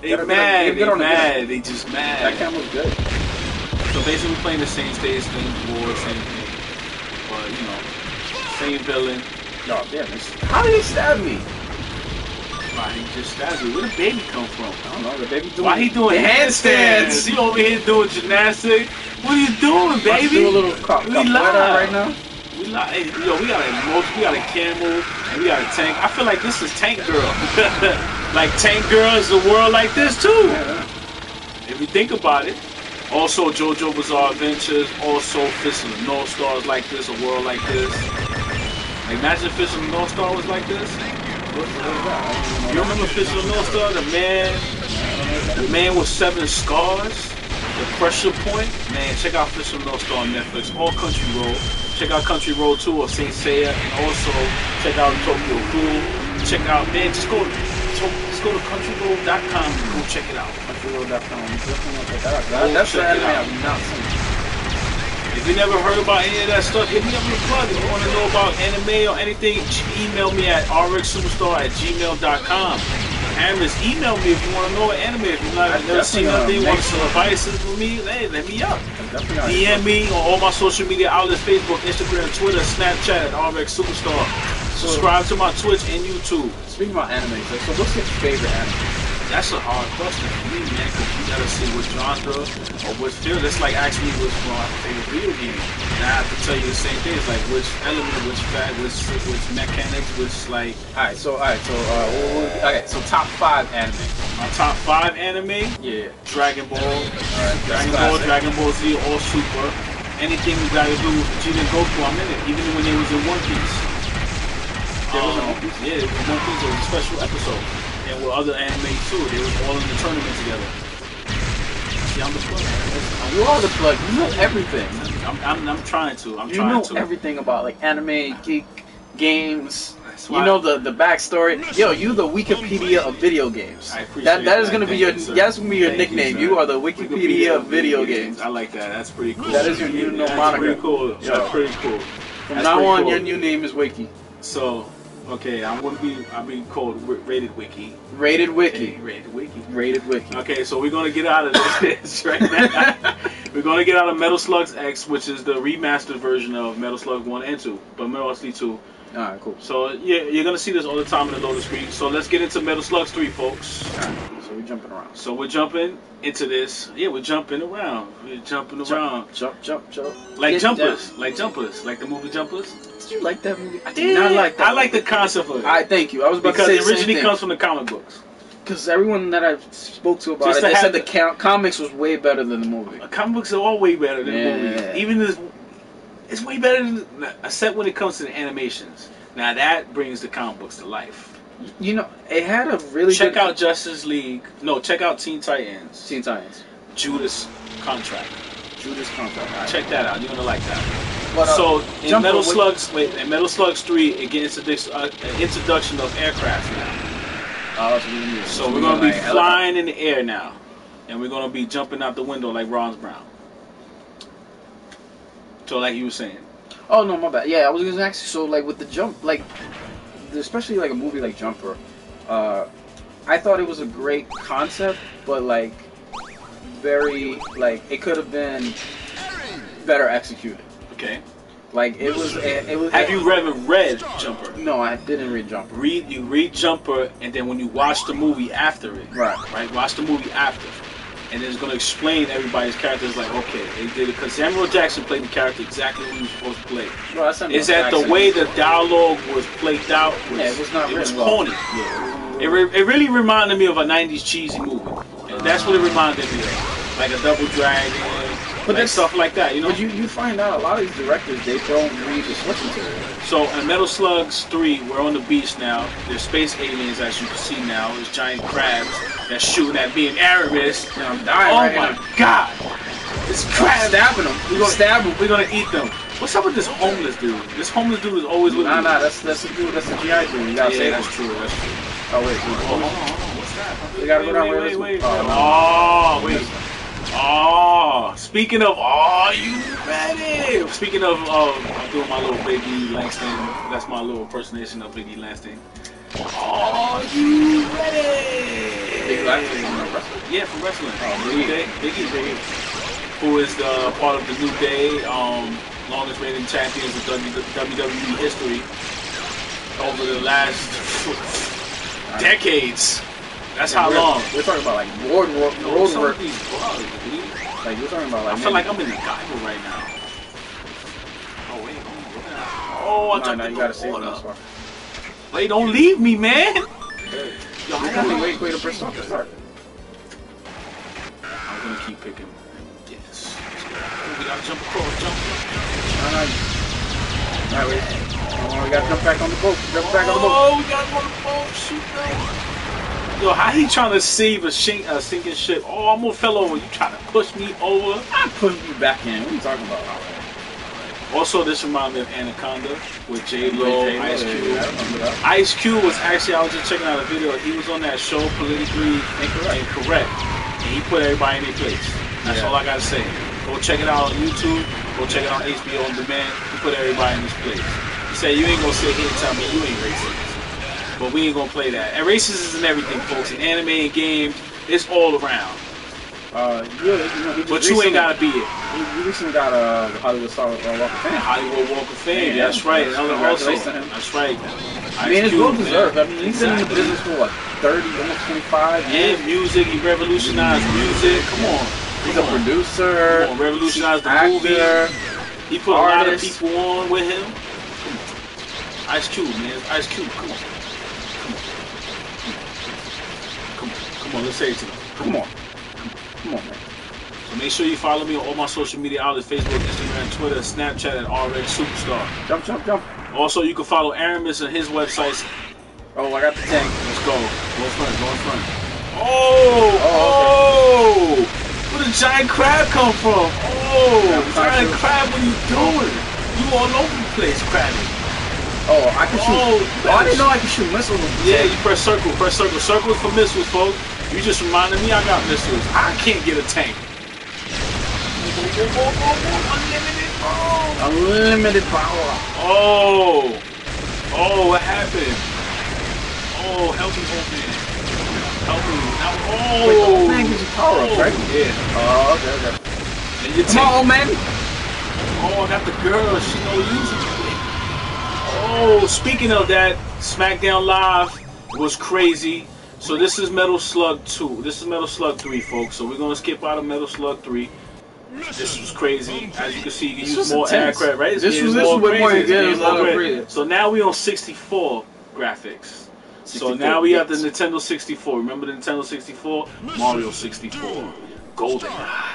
They mad. They mad. They just mad. That camera's good. So basically, we're playing the same stage, same war, same thing. But you know, same villain. No, damn. How did he stab me? Why he just stabbed me? Where the baby come from? I don't know. The baby doing. Why he doing handstands? You over here doing gymnastics? What are you doing, baby? Do a little cop. We live right now. We like, hey, yo, we got a emoji, we got a camel, and we got a tank. I feel like this is Tank Girl. Like Tank Girl is a world like this too. Yeah. If you think about it. Also JoJo Bizarre Adventures, also Fist of the North Star is like this, a world like this. Like, imagine Fist of the North Star was like this. You remember Fist of the North Star? The man with 7 scars. The Pressure Point, man, check out Fist of the North Star on Netflix, or Country Road. Check out Country Road 2 or Saint Seiya, and also check out Tokyo Ghoul. Check out, man, just go to countryroad.com and go check it out. Countryroad.com, that's an anime I've not seen. If you never heard about any of that stuff, hit me up in the plug. If you want to know about anime or anything, email me at rxsuperstar@gmail.com. Aramis, email me if you want to know an anime. If you've never seen nothing, you want some advices with me, hey, let me up. DM me on all my social media outlets, Facebook, Instagram, Twitter, Snapchat, at Rx Superstar. Subscribe to my Twitch and YouTube. Speaking about anime, so what's your favorite anime? That's a hard question for me, man, because you gotta see what genre or what field. It's like asking me what's my favorite video game. And I have to tell you the same thing. It's like which element, which fact, which mechanics, which like. Alright, so top 5 anime. My top 5 anime? Yeah. Dragon Ball. Alright, Dragon Ball Z or Super. Anything you gotta do with Vegeta and Goku, I'm in it. Even when it was in One Piece. Yeah, it was One Piece. It was a special episode. And with other anime too, they was all in the tournament together. Yeah, I'm the plug. You are the plug. You know everything. I'm trying to. You know everything about like anime, geek, games. You know the backstory. Yo, you the Wikipedia of video games. I appreciate that is gonna be your nickname. You are the Wikipedia of video games. I like that. That's pretty cool. That is your new moniker. Pretty cool. That's pretty cool. From now on, your new name is Wiki. So. Okay, I'll be called Rated Wiki. Rated Wiki. Hey, Rated Wiki. Rated Wiki. Okay, so we're gonna get out of this right now. We're gonna get out of Metal Slug X, which is the remastered version of Metal Slug 1 and 2, but mostly 2. All right, cool. So yeah, you're gonna see this all the time in the loading screen. So let's get into Metal Slug 3, folks. All right. So we're jumping around. So we're jumping into this. Yeah, we're jumping around. We're jumping around. Jump. Like jumpers. Like jumpers. Like the movie Jumpers. Did you like that movie? I did not like that. I like the concept of it. Alright, thank you. I was about to say the same thing. Because it originally comes from the comic books. Because everyone that I spoke to about it, they said the comics was way better than the movie. Comic books are all way better than the movie. Even this. It's way better than, except when it comes to the animations. Now that brings the comic books to life. You know, it had a really check out Justice League. No, check out Teen Titans. Teen Titans. Judas Contract. Right. Check that out. You're gonna like that. But, so in Metal Slug 3, it gets an introduction of aircraft now. So we're gonna be flying in the air now, and we're gonna be jumping out the window like Ron Brown. So like you were saying. Oh no, my bad. Yeah, I was gonna ask you. So like with the jump, like especially like a movie like Jumper, I thought it was a great concept, but like very like it could have been better executed. Okay. Like it was. Have you ever read Jumper? No, I didn't read Jumper. You read Jumper, and then when you watch the movie after it, right, watch the movie after. And it's going to explain everybody's characters like, okay, they did it. Because Samuel Jackson played the character exactly who he was supposed to play. Well, it's that the way the dialogue was played out was, yeah, it was, not it was corny. Yeah. It really reminded me of a 90s cheesy movie. And that's what it reminded me of. Like a Double Dragon, but like stuff like that. You know? But you find out a lot of these directors, they don't read the script material. So in Metal Slug 3, we're on the beach now. There's space aliens, as you can see now. There's giant crabs that's shooting at me and Aramis. And I'm dying. Oh right my God! It's crabs stabbing them. We're gonna stab them. We're gonna eat them. What's up with this homeless dude? This homeless dude is always with me. Nah, that's a dude. That's a GI dude. You gotta say that's true. That's true. Oh wait, hold on. What's that? We gotta go down where this one. Oh wait. Oh, speaking of, oh, you ready? Speaking of, I'm doing my little Big E Langston. That's my little impersonation of Big E Langston. Oh, you ready? Big E Langston from wrestling? Yeah, from wrestling. New Day. Big E. Who is the part of the New Day, longest reigning champions of WWE history over the last decades. That's how long. We're talking about like road work. Like we're talking about like. I feel like I'm in the Bible right now. Oh wait, oh I jumped in the water. Wait, don't leave me, man. Yo, I gotta wait to press off the start. I'm gonna keep picking. Yes. We gotta jump across. Jump. All right, we gotta jump back on the boat. Oh, we gotta go on the boat. Shoot. Yo, how he trying to save a sinking ship? Oh, I'm gonna fell over. You trying to push me over? I pushed you back in. What are you talking about? Right. Also, this reminds me of Anaconda with J-Lo, Ice Cube. Ice Cube was actually, I was just checking out a video. He was on that show, Politically Incorrect. And he put everybody in their place. That's all I gotta say. Go check it out on YouTube. Go check it out on HBO On Demand. He put everybody in his place. He said, you ain't gonna sit here and tell me you ain't racist. But we ain't gonna play that. And racism is in everything, folks. In anime and games, it's all around. Yeah, but you ain't gotta be it. We recently got the Hollywood Star Walk of Fame. Hollywood Walk of Fame, yeah, that's right. Congratulations to him. That's right. I mean, it's well deserved. I mean, he's been in the business for what, 30, almost 25 years? Yeah, music. He revolutionized music. Come on. He's a producer. Come on, revolutionized the movie. He put a lot of people on with him. Ice Cube, man. Ice Cube, come on. Come on. Come on. Come on, let's say it to them. Come on. Come on, man. So make sure you follow me on all my social media outlets, Facebook, Instagram, Twitter, Snapchat at Rx Superstar. Jump, jump, jump. Also, you can follow Aramis on his websites. Oh, I got the tank. Let's go. Go in front, go in front. Oh! Okay. Where did giant crab come from? Oh! Giant crab, what are you doing? You all over the place, crabbing. Oh, I can shoot. Oh, I didn't know I could shoot missiles. Yeah, you press circle. Press circle. Circle is for missiles, folks. You just reminded me I got missiles. I can't get a tank. Unlimited power. Unlimited power. Oh. Oh, what happened? Oh, help me, old man. Help me. Oh. Wait, the whole thing is power-ups, right? Yeah. Oh, okay, okay. And your tank. Come on, old man. Oh, I got the girl. She no use. Oh, speaking of that, SmackDown Live was crazy. So this is Metal Slug 2. This is Metal Slug 3, folks. So we're going to skip out of Metal Slug 3. This was crazy. As you can see, you can use more aircraft, right? This was more crazy. So now we're on 64 graphics. So now we have the Nintendo 64. Remember the Nintendo 64? Mario 64. GoldenEye.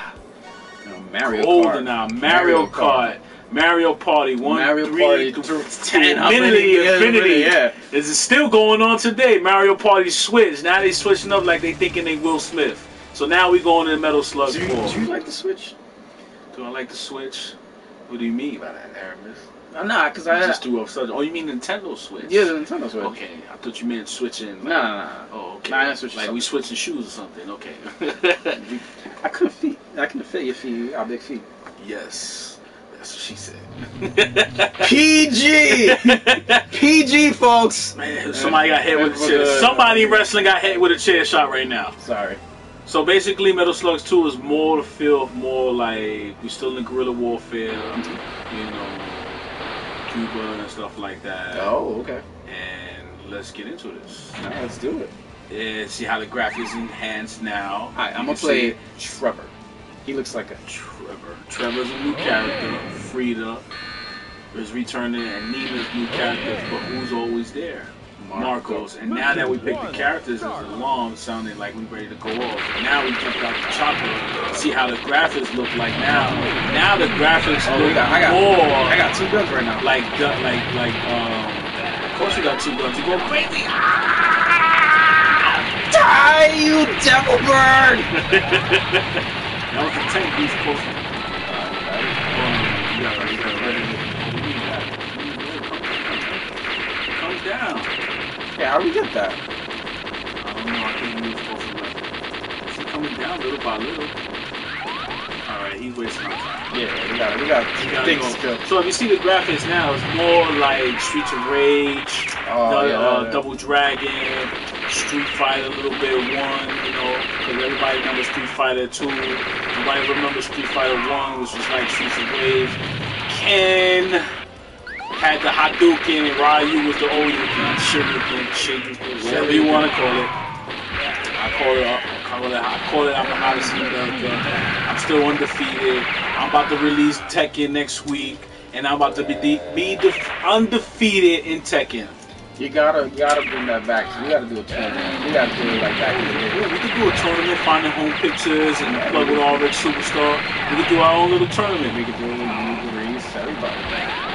Mario Kart. Mario Party 1, Mario 3, Party 10, infinity. Yeah. This is still going on today. Mario Party Switch. Now they switching up like they thinking they Will Smith. So now we going to Metal Slug 4. Do you like the Switch? Do I like the Switch? What do you mean by that, Aramis? I'm not, because I just threw off subject. Oh, you mean Nintendo Switch? Yeah, the Nintendo Switch. Okay, I thought you meant switching. Like, nah. Oh, okay. Nah, I didn't switch like something. We switching shoes or something. Okay. I couldn't fit your feet. Our big feet. Yes. That's what she said. PG! PG, folks! Man, somebody got hit with a chair. Somebody wrestling got hit with a chair shot right now. Sorry. So basically, Metal Slug 2 is more to feel more like we're still in guerrilla warfare, you know, Cuba and stuff like that. Oh, okay. And let's get into this. All right, let's do it. Yeah, see how the graphics enhanced now. Alright, I'm going to play Trevor. He looks like a Trevor. Trevor's a new character. Frida is returning, and Nina's new character, but who's always there? Marcos. And now that we picked the characters, it's alarm sounding like we're ready to go off. And now we jumped out the chopper. See how the graphics look like now. Now the graphics look more. I got two guns right now. Of course you got two guns. You go crazy. Ah! Die, you devil bird! That was the tank he's supposed to. Comes down. Yeah, how do we get that? I don't know, I think he was supposed to left. He's coming down little by little. Alright, he's wasting my time. Yeah, we got things to go. So if you see the graphics now, it's more like Streets of Rage, Double Dragon, Street Fighter a little bit, 1, you know, because everybody remembers Street Fighter 2, nobody remembers Street Fighter 1, which was like Streets of Rage. Ken had the Hadouken, and Ryu was the Ouyuken, Shuriken, whatever you want to call it. I call it I'm the hottest in America. I'm still undefeated. I'm about to release Tekken next week, and I'm about to be undefeated in Tekken. You gotta bring that back. So we gotta do a tournament. We gotta do it like back in the day. Yeah, we could do a tournament, Finding Home Pictures, and plug with Rx Superstar. We could do our own little tournament. We could do it with movies, everybody.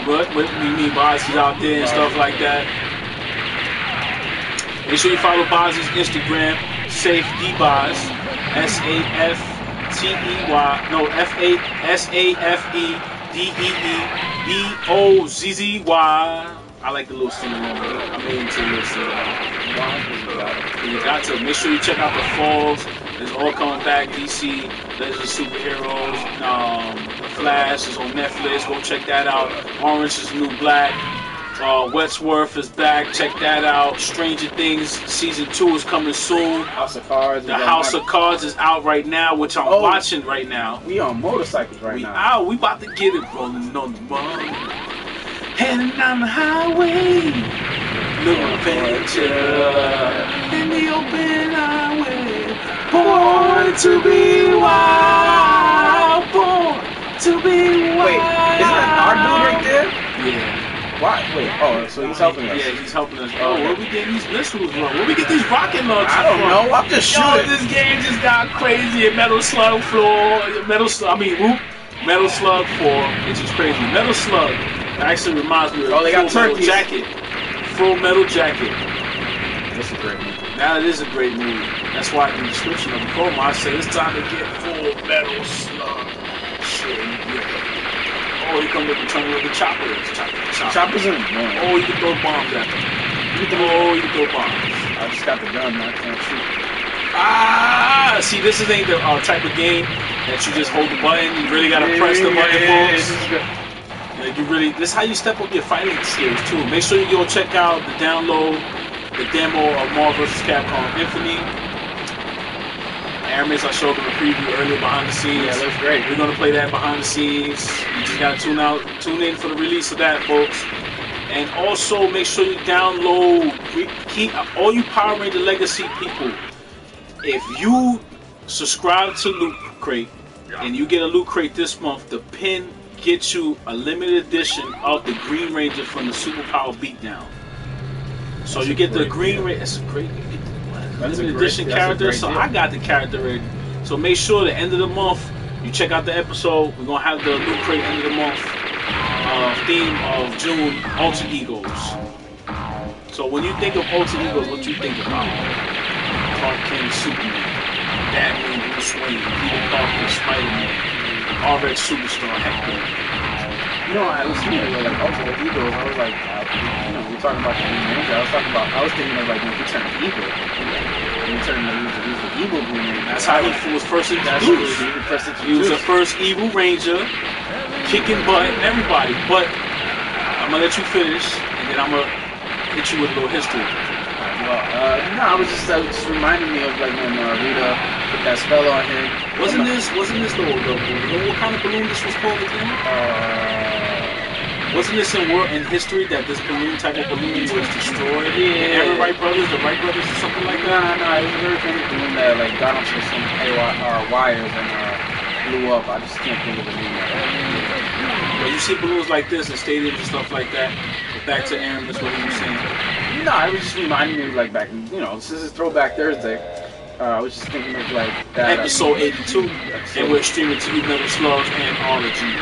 But with me, Bozzy's out there and stuff like that. Make sure you follow Bozzy's Instagram, SafeDBoz, SafeDBozzy. I like the little sing-along. I'm into this. You got to make sure you check out the Falls. It's all coming back. DC, Legends of Superheroes, Flash is on Netflix. Go check that out. Orange is the New Black. Westworth is back. Check that out. Stranger Things Season 2 is coming soon. House of Cards. The House of Cards is out right now, which I'm watching right now. We on motorcycles right now. Ow, we about to get it rolling on the road. Heading down the highway. No adventure. In the open highway. Born to be wild. Born to be wild. Wait, isn't that our dude right there? Yeah. Why? Wait, oh, so he's helping us. Yeah, he's helping us. Oh, where we getting these missiles from? Where we get these rocket launchers from? I don't know. I'm just shooting. This game just got crazy. Metal Slug 4. Metal Slug 4. It's just crazy. Metal Slug actually reminds me of Full Metal Jacket. That's a great movie. Now it is a great movie. That's why in the description of the promo I said it's time to get Full Metal Slug. Shit, yeah. Oh, he come with the turn with the chopper. Choppers in. Oh, you can throw bombs at them. Oh, you can throw bombs. I just got the gun, man. I can't shoot. Ah! See, this is ain't the type of game that you just hold the button. You really gotta press the button, folks. Like you really. This is how you step up your fighting skills too. Make sure you go check out the download, the demo of Marvel vs. Capcom Infinite. Aramis, I showed them a preview earlier behind the scenes. Yeah, that's great. We're gonna play that behind the scenes. You just gotta tune in for the release of that, folks. And also make sure you download. All you Power Ranger Legacy people, if you subscribe to Loot Crate and you get a Loot Crate this month, the pin gets you a limited edition of the Green Ranger from the Superpower Beatdown. So that's That's a great. Limited edition character, so I got the character ready. So make sure the end of the month you check out the episode. We're gonna have the Loot Crate end of the month theme of June, alter egos. So when you think of alter egos, what you think about? Clark Kent, Superman, Batman, Bruce Wayne, Peter Parker, Spider-Man, Rx Superstar, Hector. You know, I was thinking like alter egos. I was like, we're talking about the Green Ranger. I was thinking of like when he turned evil. When he turned the evil Green Ranger. That's how he was first introduced. He was the first evil Ranger, kicking butt and everybody. But I'm gonna let you finish, and then I'm gonna hit you with a little history. Well, no, I was just reminding me of like when Rita put that spell on him. Wasn't this the old balloon? You know what kind of balloon this was called again? Wasn't this in history that this balloon type of balloon was destroyed? Yeah. The Wright brothers or something like that? No, it was a very famous balloon that like got onto some wires and blew up. I just can't think of the name of that. Well, you see balloons like this in stadiums and stuff like that. But back to Aaron, that's what he was saying. No, I was just reminding me of like back, since it's Throwback Thursday, I was just thinking of like that. Episode 82, and we're streaming to you Metal Slug Anthology.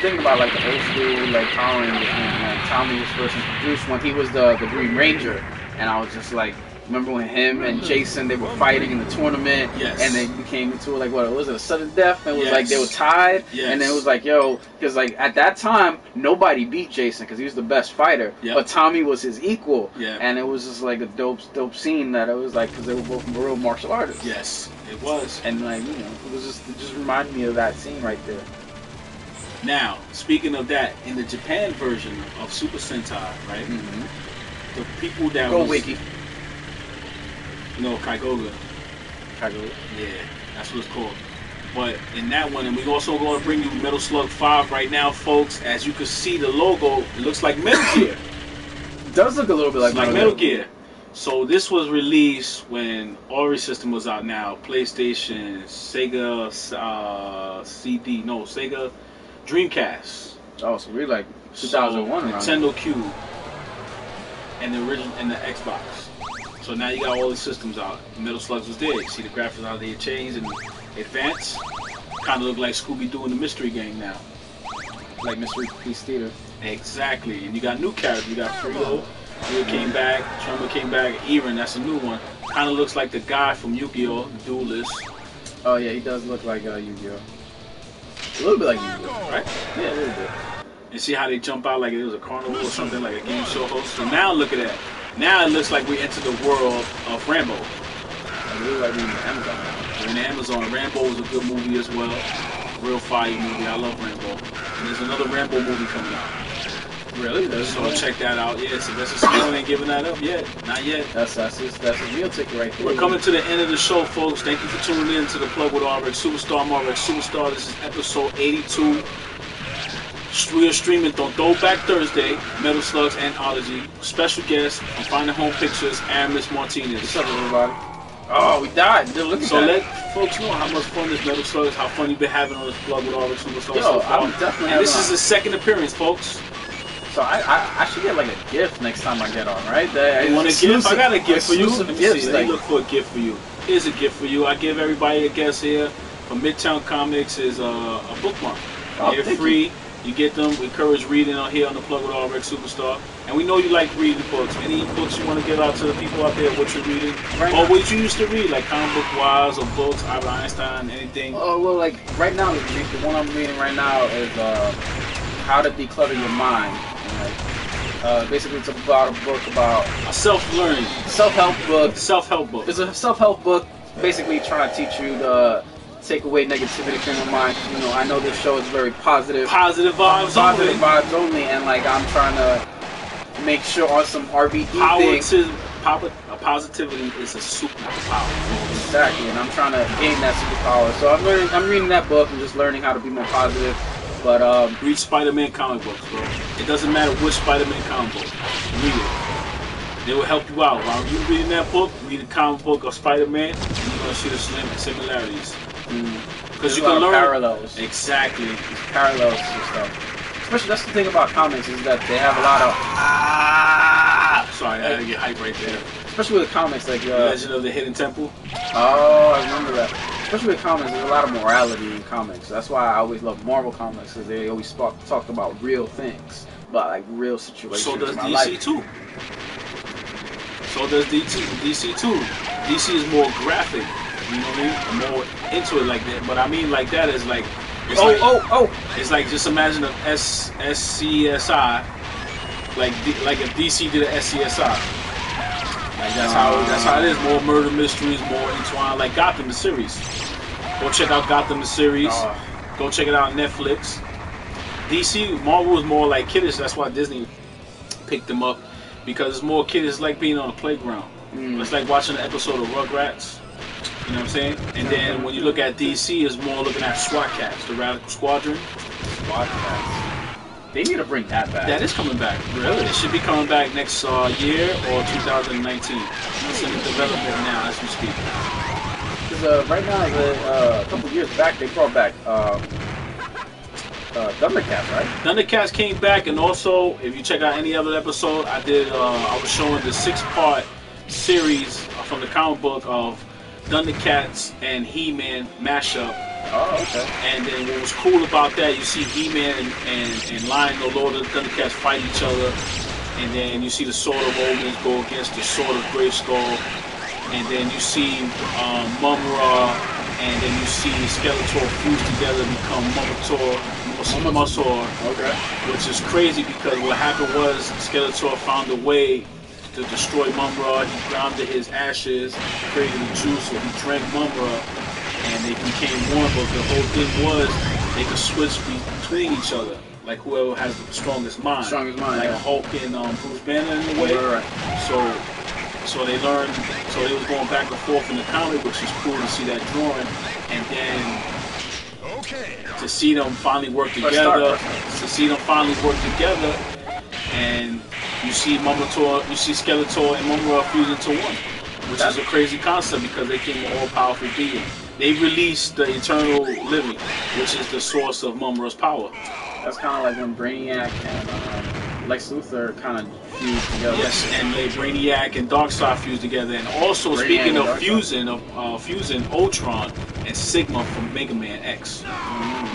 Think about like the old school like Power Rangers and Tommy was first introduced when he was the Green Ranger, and I was just like, remember when him and Jason they were fighting in the tournament, and they became into like what was it, a sudden death, and it was like they were tied, and then it was like because like at that time nobody beat Jason because he was the best fighter, but Tommy was his equal, and it was just like a dope scene that it was like because they were both real martial artists. Yes, it was, and like it was just reminded me of that scene right there. Now, speaking of that, in the Japan version of Super Sentai, right? Mm-hmm. The people that Kaigoga. Yeah, that's what it's called. But in that one, and we also going to bring you Metal Slug 5 right now, folks. As you can see, the logo, it looks like Metal Gear. It does look a little bit like Metal Gear. So this was released when Ori System was out. Now, PlayStation, Sega, Sega. Dreamcast. Oh, so we're like 2001. Nintendo Cube and the original and the Xbox. So now you got all the systems out. Metal Slugs was there. You see the graphics out of their chains and advanced. Kind of look like Scooby-Doo in the Mystery Game now. Like Mystery Police Theater. Exactly. And you got new characters. You got Frito. Frito came back. Trumba came back. Eren, that's a new one. Kind of looks like the guy from Yu-Gi-Oh! The Duelist. Oh yeah, he does look like Yu-Gi-Oh! A little bit like you, right? Yeah, a little bit. And see how they jump out like it was a carnival or something, like a game show host. So now look at that. Now it looks like we entered the world of Rambo. It looks like we're in the Amazon. We're in the Amazon. Rambo was a good movie as well. Real fire movie. I love Rambo. And there's another Rambo movie coming out. Really? Let's go check that out. Yeah, Sylvester Stallone ain't giving that up yet. Not yet. That's his meal ticket right there. We're coming to the end of the show, folks. Thank you for tuning in to The Plug with Rx Superstar. I'm Rx Superstar. This is episode 82. We are streaming on Throwback Thursday, Metal Slug Anthology. Special guest on Finding Home Pictures, Aramis Martinez. What's up, everybody? Oh, we died. Dude, look so that. Let folks know how much fun this Metal Slug is, how fun you've been having on this Plug with Rx Superstar. Yo, so far. I'm definitely. And this is his second appearance, folks. So I should get like a gift next time I get on, right? You want a gift? I got a gift for you. Let me look for a gift for you. Here's a gift for you. I give everybody a guest here from Midtown Comics is a bookmark. Oh, they're free. You get them. We encourage reading on here on the Plug with Rx Superstar. And we know you like reading books. Any books you want to get out to the people out there, what you're reading? Right or now, what you used to read, like comic book wise or books, Albert Einstein, anything? Oh, well, like right now, the one I'm reading right now is How to Declutter Your Mind. Basically, it's about a book about self-learning, self-help book. It's a self-help book, basically trying to teach you to take away negativity from your mind. You know, I know this show is very positive, positive vibes only, and like I'm trying to make sure on some RBE thing. Positivity is a superpower. Exactly, and I'm trying to gain that superpower. So I'm reading that book and just learning how to be more positive. But read Spider-Man comic books, bro. It doesn't matter which Spider-Man comic book. Read it. They will help you out. While you're reading that book, read a comic book of Spider-Man, and you're gonna see the similarities. Because you can learn parallels. Exactly. There's parallels and stuff. Especially that's the thing about comics is that they have a lot of sorry, I had to get hype right there. Especially with the comics, like Legend of the Hidden Temple. Oh, I remember that. Especially with comics, there's a lot of morality in comics. That's why I always love Marvel comics, because they always talk about real things, about like real situations. So does DC too. So does DC too. DC is more graphic, you know what I mean? More into it like that. But I mean like that is like, it's it's like just imagine a SCSI, like if DC did a SCSI. Like that's how it is. More murder mysteries, more entwined. Like Gotham the series. Go check out Gotham the series. Go check it out on Netflix. DC, Marvel was more like kiddish. That's why Disney picked them up, because it's more kiddish. It's like being on a playground. It's like watching an episode of Rugrats. You know what I'm saying? And then when you look at DC, it's more looking at SWAT Cats, the Radical Squadron. SWAT Cats. They need to bring that back. That is coming back. Really? It should be coming back next year or 2019. It's in development now as we speak. Because right now, a couple years back, they brought back Thundercats, right? Thundercats came back, and also, if you check out any other episode, I was showing the 6-part series from the comic book of Thundercats and He-Man mashup. Oh, okay. And then what was cool about that, you see He-Man and Lion, the Lord of the Thundercats, fight each other. And then you see the Sword of Omens go against the Sword of Grayskull. And then you see Mum-Ra, and then you see Skeletor fused together and become Mummasaur. Okay. Which is crazy because what happened was Skeletor found a way to destroy Mum-Ra. He grounded his ashes, created the juice, so he drank Mum-Ra. And they became one, but the whole thing was they could switch between each other, like whoever has the strongest mind, like Hulk and Bruce Banner in a way. Right. So they learned. So they was going back and forth in the comic, which is cool to see that drawing, and then to see them finally work together. And you see Skeletor and Mum-Ra fuse into one, which is a crazy concept because they came an all-powerful being. They released the Eternal Living, which is the source of Mum-Ra's power. That's kind of like when Brainiac and Lex Luthor kind of fused together. Yes, and they Brainiac and Darkseid fused together. And also, speaking of fusing, Ultron and Sigma from Mega Man X,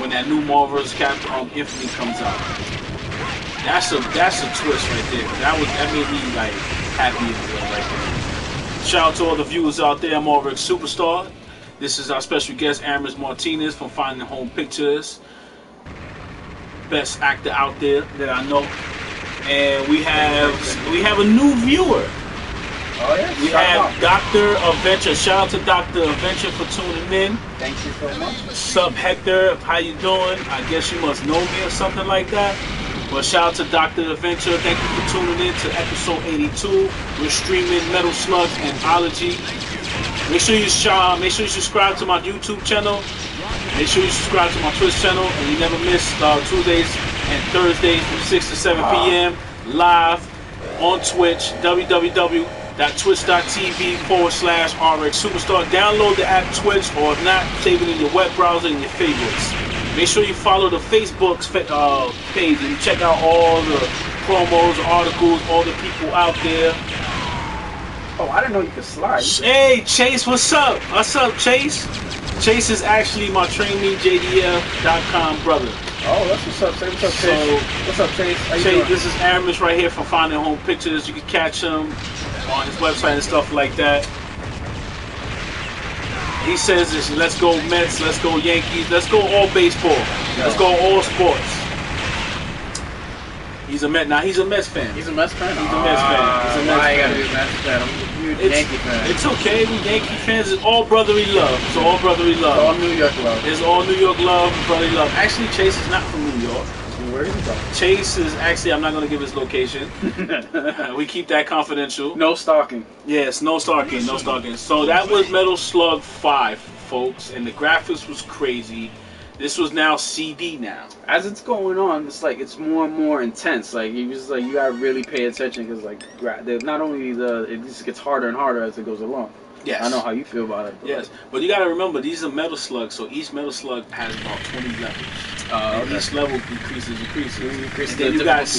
when that new Marvel's Captain Infinite comes out, that's a twist right there. That made me like happy as well right there. Shout out to all the viewers out there. I'm Rx Superstar. This is our special guest, Aramis Martinez from Finding Home Pictures. Best actor out there that I know. And we have a new viewer. Oh yeah. We have Dr. Adventure. Shout out to Dr. Adventure for tuning in. Thank you so much. Sub Hector, how you doing? I guess you must know me or something like that. But shout out to Dr. Adventure. Thank you for tuning in to episode 82. We're streaming Metal Slug Anthology. Make sure you subscribe to my YouTube channel. Make sure you subscribe to my Twitch channel, and you never miss Tuesdays and Thursdays from 6 to 7 p.m. live on Twitch, www.twitch.tv/RxSuperstar. Download the app Twitch, or if not, save it in your web browser and your favorites. Make sure you follow the Facebook page and check out all the promos, articles, all the people out there. Oh, I didn't know you could slide. Hey, Chase, what's up? What's up, Chase? Chase is actually my trainmejdf.com brother. Oh, that's what's up. Say what's up, Chase. So, what's up, Chase? How you doing? This is Aramis right here from Finding Home Pictures. You can catch him on his website and stuff like that. He says this: let's go Mets, let's go Yankees, let's go all baseball, let's go all sports. He's a Met now. He's a Mets fan. He's a Mets fan. He's a Mets fan. He's a Mets fan. I gotta be a Mets fan. I'm a huge Yankee fan. It's okay. We Yankee fans is all brotherly love. It's all brotherly love. It's all New York love. It's all New York love, brotherly love. Actually, Chase is not from New York. Where is he from? Chase is actually, I'm not gonna give his location. We keep that confidential. No stalking. Yes, no stalking, no stalking. So that was Metal Slug 5, folks, and the graphics was crazy. This was now CD now. As it's going on, it's like it's more and more intense. Like you just like you gotta really pay attention because like not only it just gets harder and harder as it goes along. Yes. I know how you feel about it. But yes, but you gotta remember these are Metal Slugs, so each Metal Slug has about 20 levels. And each level increases. And then you got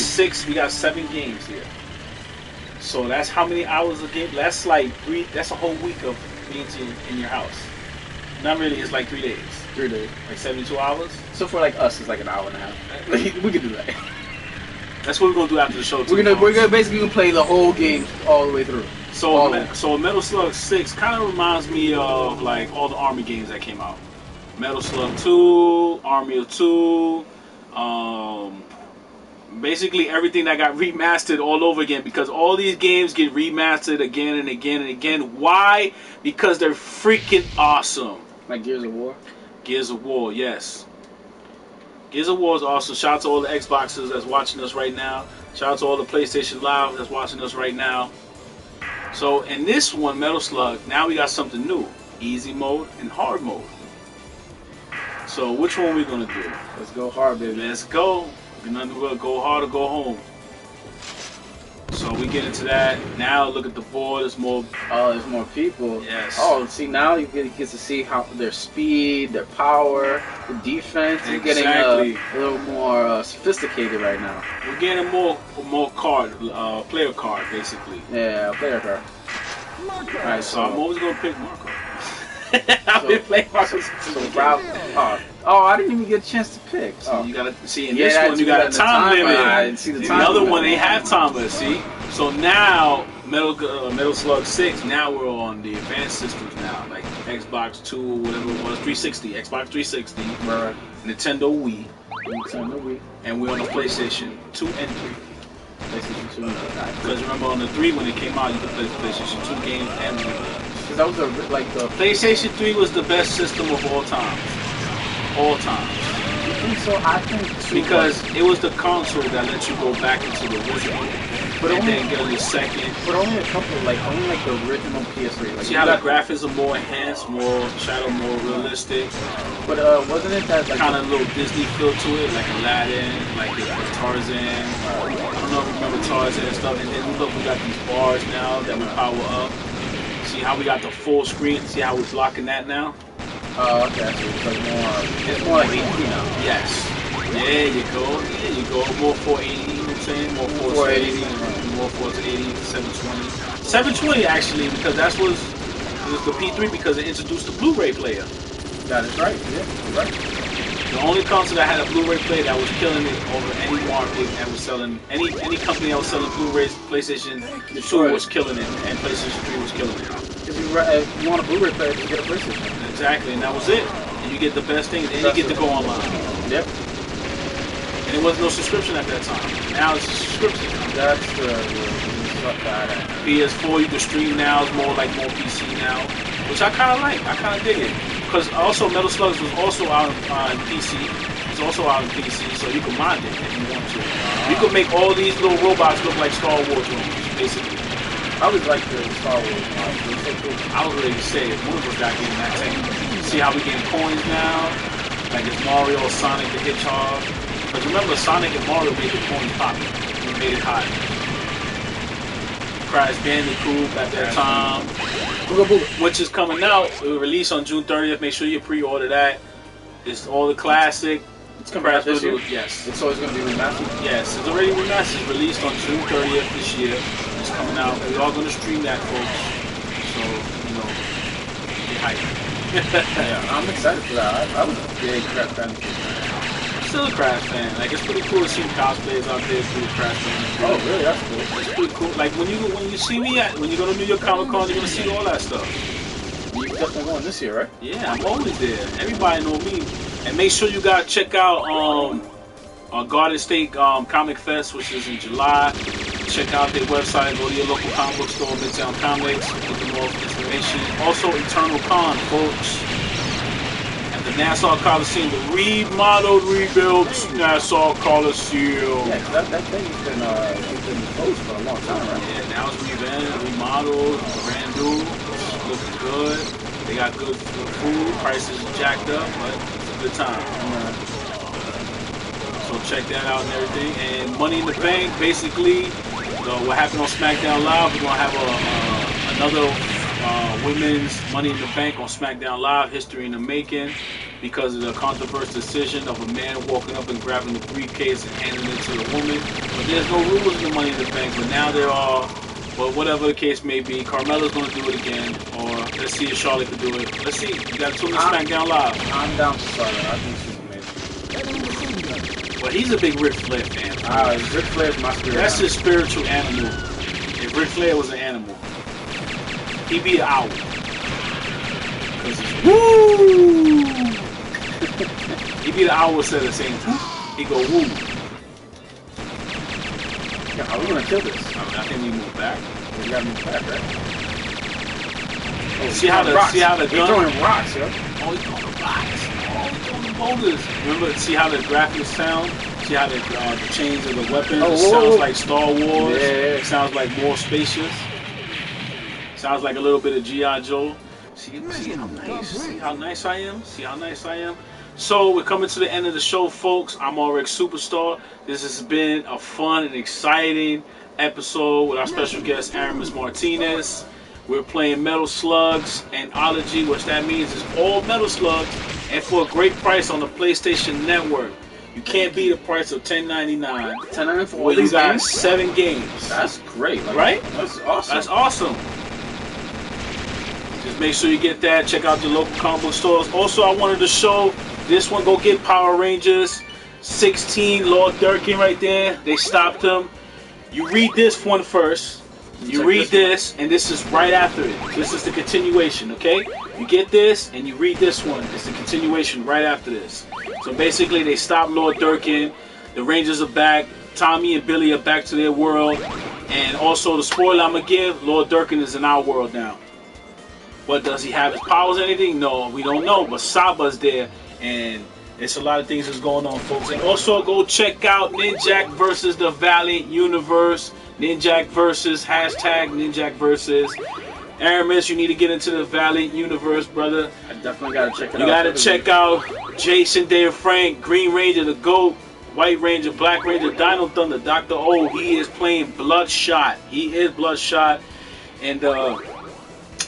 we got seven games here. So that's how many hours a game. That's like that's a whole week of being in your house. Not really, it's like 3 days. 3 days. Like 72 hours? So for like us, it's like an hour and a half. Like, we could do that. That's what we're gonna do after the show. We're gonna basically play the whole game all the way through. So Metal Slug 6 kind of reminds me of like all the Army games that came out. Metal Slug 2, Army of 2, basically everything that got remastered all over again, because all these games get remastered again and again and again. Why? Because they're freaking awesome. Like Gears of War? Gears of War, yes. Gears of War is awesome. Shout out to all the Xboxes that's watching us right now. Shout out to all the PlayStation Live that's watching us right now. So in this one, Metal Slug, now we got something new. Easy mode and hard mode. So which one are we gonna do? Let's go hard, baby. Let's go. You know, we'll go hard or go home. So we get into that. Now look at the board. There's more. Oh, there's more people. Yes. Oh, see now you get to see how their speed, their power, the defense. Exactly. You're getting a little more sophisticated right now. We're getting more player card basically. Yeah, player card. Marco. All right, so I'm always gonna pick Marco. I've been playing Marco. Oh, I didn't even get a chance to pick. So you gotta see in this one you got a time limit. I didn't see the time. The other one they have time limit. See, so now Metal Slug 6. Now we're on the advanced systems now, like Xbox 2, whatever it was, 360, Xbox 360, right. Nintendo Wii, and we're on the PlayStation 2 and 3. PlayStation 2. Because remember on the 3 when it came out, you could play the PlayStation 2 games and because that was like the PlayStation 3 was the best system of all time. All time. You think so? I think too, because it was the console that let you go back into the original, but and then get a second. But only a couple, only the original PS3. Like, see how the graphics are more enhanced, more shadow, more realistic. But wasn't it that kind of little Disney feel to it, like Aladdin, like it was Tarzan? I don't know if you remember Tarzan and stuff. And then look, we got these bars now that we power up. See how we got the full screen. See how we're blocking that now. Oh, okay. So it's more like 80 now. Yes. There you go. There you go. More 480, you know what I'm saying? More 480. More 480, 720. 720, actually, because that was the P3 because it introduced the Blu-ray player. That is right. Yeah, right. The only console that had a Blu-ray player that was killing it over any market that was selling, any company that was selling Blu-rays, PlayStation 2 was killing it, and PlayStation 3 was killing it. If you want a Blu-ray player, you get a PlayStation. Exactly, and that was it. And you get the best thing, and then you get to go online. Yep. And it wasn't no subscription at that time. Now it's a subscription. That's the PS4 you can stream now. It's more like more PC now, which I kind of like. I kind of dig it. because also Metal Slugs was also out on PC. It's also out on PC, so you can mod it if you want to. You can make all these little robots look like Star Wars robots, basically. I would like the Star Wars robots. I was ready to say if one of us got getting that tank. See how we getting coins now? Like it's Mario, Sonic, the Hedgehog. But remember, Sonic and Mario made the coins pop. We made it hot. Crash Bandicoot at that time, which is coming out. It will release on June 30th. Make sure you pre-order that. It's all the classic. It's coming out this year. Yes. It's always going to be remastered. Yes, it's already remastered. Released on June 30th this year. It's coming out. We're all going to stream that, folks. So you know, get hyped. Yeah, I'm excited for that. I was a big Crash Bandicoot fan. Still a Crash fan. Like it's pretty cool to see cosplayers out there through Crash Bandicoot. Oh, really? That's cool. It's pretty cool. Like when you see me at when you go to New York Comic Con, you're gonna see all that stuff. You're definitely going this year, right? Yeah, I'm always there. Everybody know me. And make sure you guys check out Garden State Comic Fest, which is in July. Check out their website. Go to your local comic book store, Midtown Comics, get them more information. Also, Eternal Con, folks. At the Nassau Coliseum, the remodeled, rebuilt Nassau Coliseum. Yeah, that thing's been closed for a long time, right? Yeah, now it's remodeled, brand new, looking good. They got good food, prices jacked up, but the time. So check that out and everything. And Money in the Bank, basically, what happened on SmackDown Live, we're going to have another women's Money in the Bank on SmackDown Live, history in the making, because of the controversial decision of a man walking up and grabbing the briefcase and handing it to the woman. But there's no rules in the Money in the Bank, but now there are. But whatever the case may be, Carmella's gonna do it again, or let's see if Charlotte can do it. Let's see. You gotta tune in SmackDown Live. I'm down for Charlotte. I think she's amazing. Well, he's a big Ric Flair fan. Ric Flair's my spirit. That's his spiritual animal. If Ric Flair was an animal, he'd be an owl. Cause he's woo. He'd be the owl instead of saying woo. He go woo. How are we gonna kill this? I think we move back. We gotta move back, right? Oh, see how the gun. He's throwing rocks, yo. Oh, he's throwing rocks. Oh, he's throwing boulders. Remember, see how the graphics sound? See how the chains of the weapons sounds like Star Wars. Yeah. It sounds like more spacious. Sounds like a little bit of G.I. Joe. See how nice. See how nice I am. See how nice I am. So we're coming to the end of the show, folks. I'm Rx Superstar. This has been a fun and exciting episode with our special guest Aramis Martinez. We're playing Metal Slugs Anthology, which that means is all Metal Slugs, and for a great price on the PlayStation Network. You can't beat the price of $10.99. $10.99 for all these guys. 7 games. That's great, right? That's awesome. That's awesome. Just make sure you get that. Check out your local comic book stores. Also, I wanted to show. This one, go get Power Rangers 16, Lord Durkin right there. They stopped him. You read this one first. You read this, and this is right after it. This is the continuation, okay? You get this, and you read this one. It's the continuation right after this. So basically, they stopped Lord Durkin. The Rangers are back. Tommy and Billy are back to their world. And also, the spoiler I'm going to give, Lord Durkin is in our world now. But does he have his powers or anything? No, we don't know. But Saba's there. And it's a lot of things that's going on, folks. And also go check out Ninjak versus the Valiant Universe. Ninjak versus #Ninjak versus. Aramis, you need to get into the Valiant Universe, brother. I definitely gotta check it out. You gotta check out Jason Day Frank, Green Ranger, the GOAT, White Ranger, Black Ranger, Dino Thunder, Dr. O. He is playing Bloodshot. He is Bloodshot. And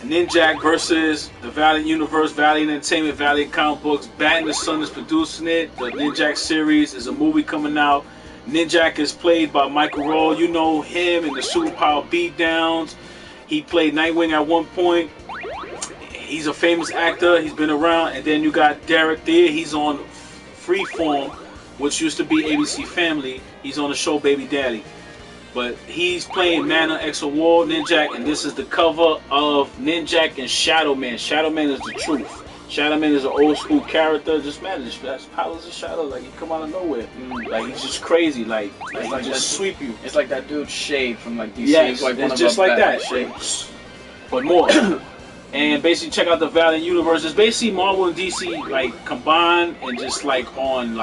Ninjak versus the Valiant Universe, Valiant Entertainment, Valiant Comic Books. Bat in the Sun is producing it. The Ninjak series is a movie coming out. Ninjak is played by Michael Roll. You know him in the Superpower Beatdowns. He played Nightwing at one point. He's a famous actor. He's been around. And then you got Derek there. He's on Freeform, which used to be ABC Family. He's on the show Baby Daddy. But he's playing Mana X Award Ninjak, and this is the cover of Ninjak and Shadow Man. Shadow Man is the truth. Shadow Man is an old school character. Just managed. That's powers of shadow. Like he come out of nowhere. Like he's just crazy. Like he just sweep you. It's like that dude Shade from like DC. Yes, it's just like that. Shade, but more. and basically check out the Valiant universe. It's basically Marvel and DC like combined and just like on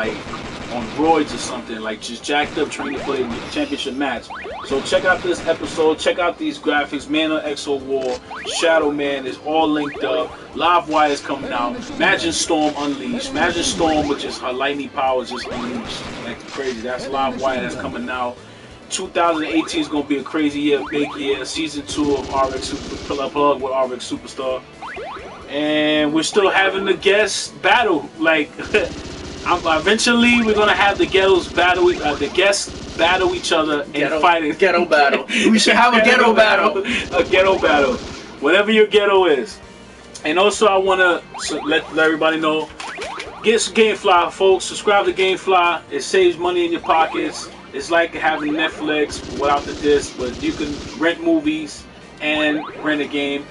broids or something, like just jacked up trying to play a championship match. So check out this episode, check out these graphics, Man of Exo War, Shadow Man is all linked up, Live Wire is coming out, Magic Storm Unleashed, Magic Storm which is her lightning powers just unleashed, like crazy, that's Live Wire that's coming out. 2018 is going to be a crazy year, big year. Season 2 of Rx Superstar, plug with Rx Superstar. And we're still having the guest battle. Like, eventually we're going to have the guests battle each other and fighting. Ghetto battle. We should have a ghetto battle. A ghetto battle. Whatever your ghetto is. And also I want to let everybody know, get some Gamefly, folks. Subscribe to Gamefly. It saves money in your pockets. It's like having Netflix without the disc, but you can rent movies and rent a game.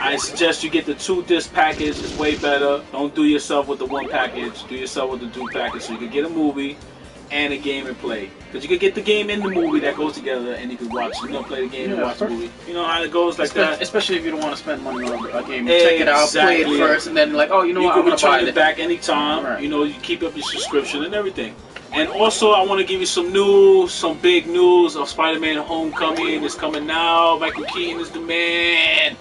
I suggest you get the 2-disc package. It's way better. Don't do yourself with the 1 package. Do yourself with the 2 package so you can get a movie and a game and play. Because you can get the game and the movie that goes together and you can watch. You don't play the game and watch the movie. You know how it goes like that. Especially if you don't want to spend money on a game. You check it out, play it first, and then like, oh, you know what, I'm going to buy it. You can return it back anytime. Right. You know, you keep up your subscription and everything. And also, I want to give you some news, some big news of Spider-Man Homecoming. It's coming now. Michael Keaton is the man.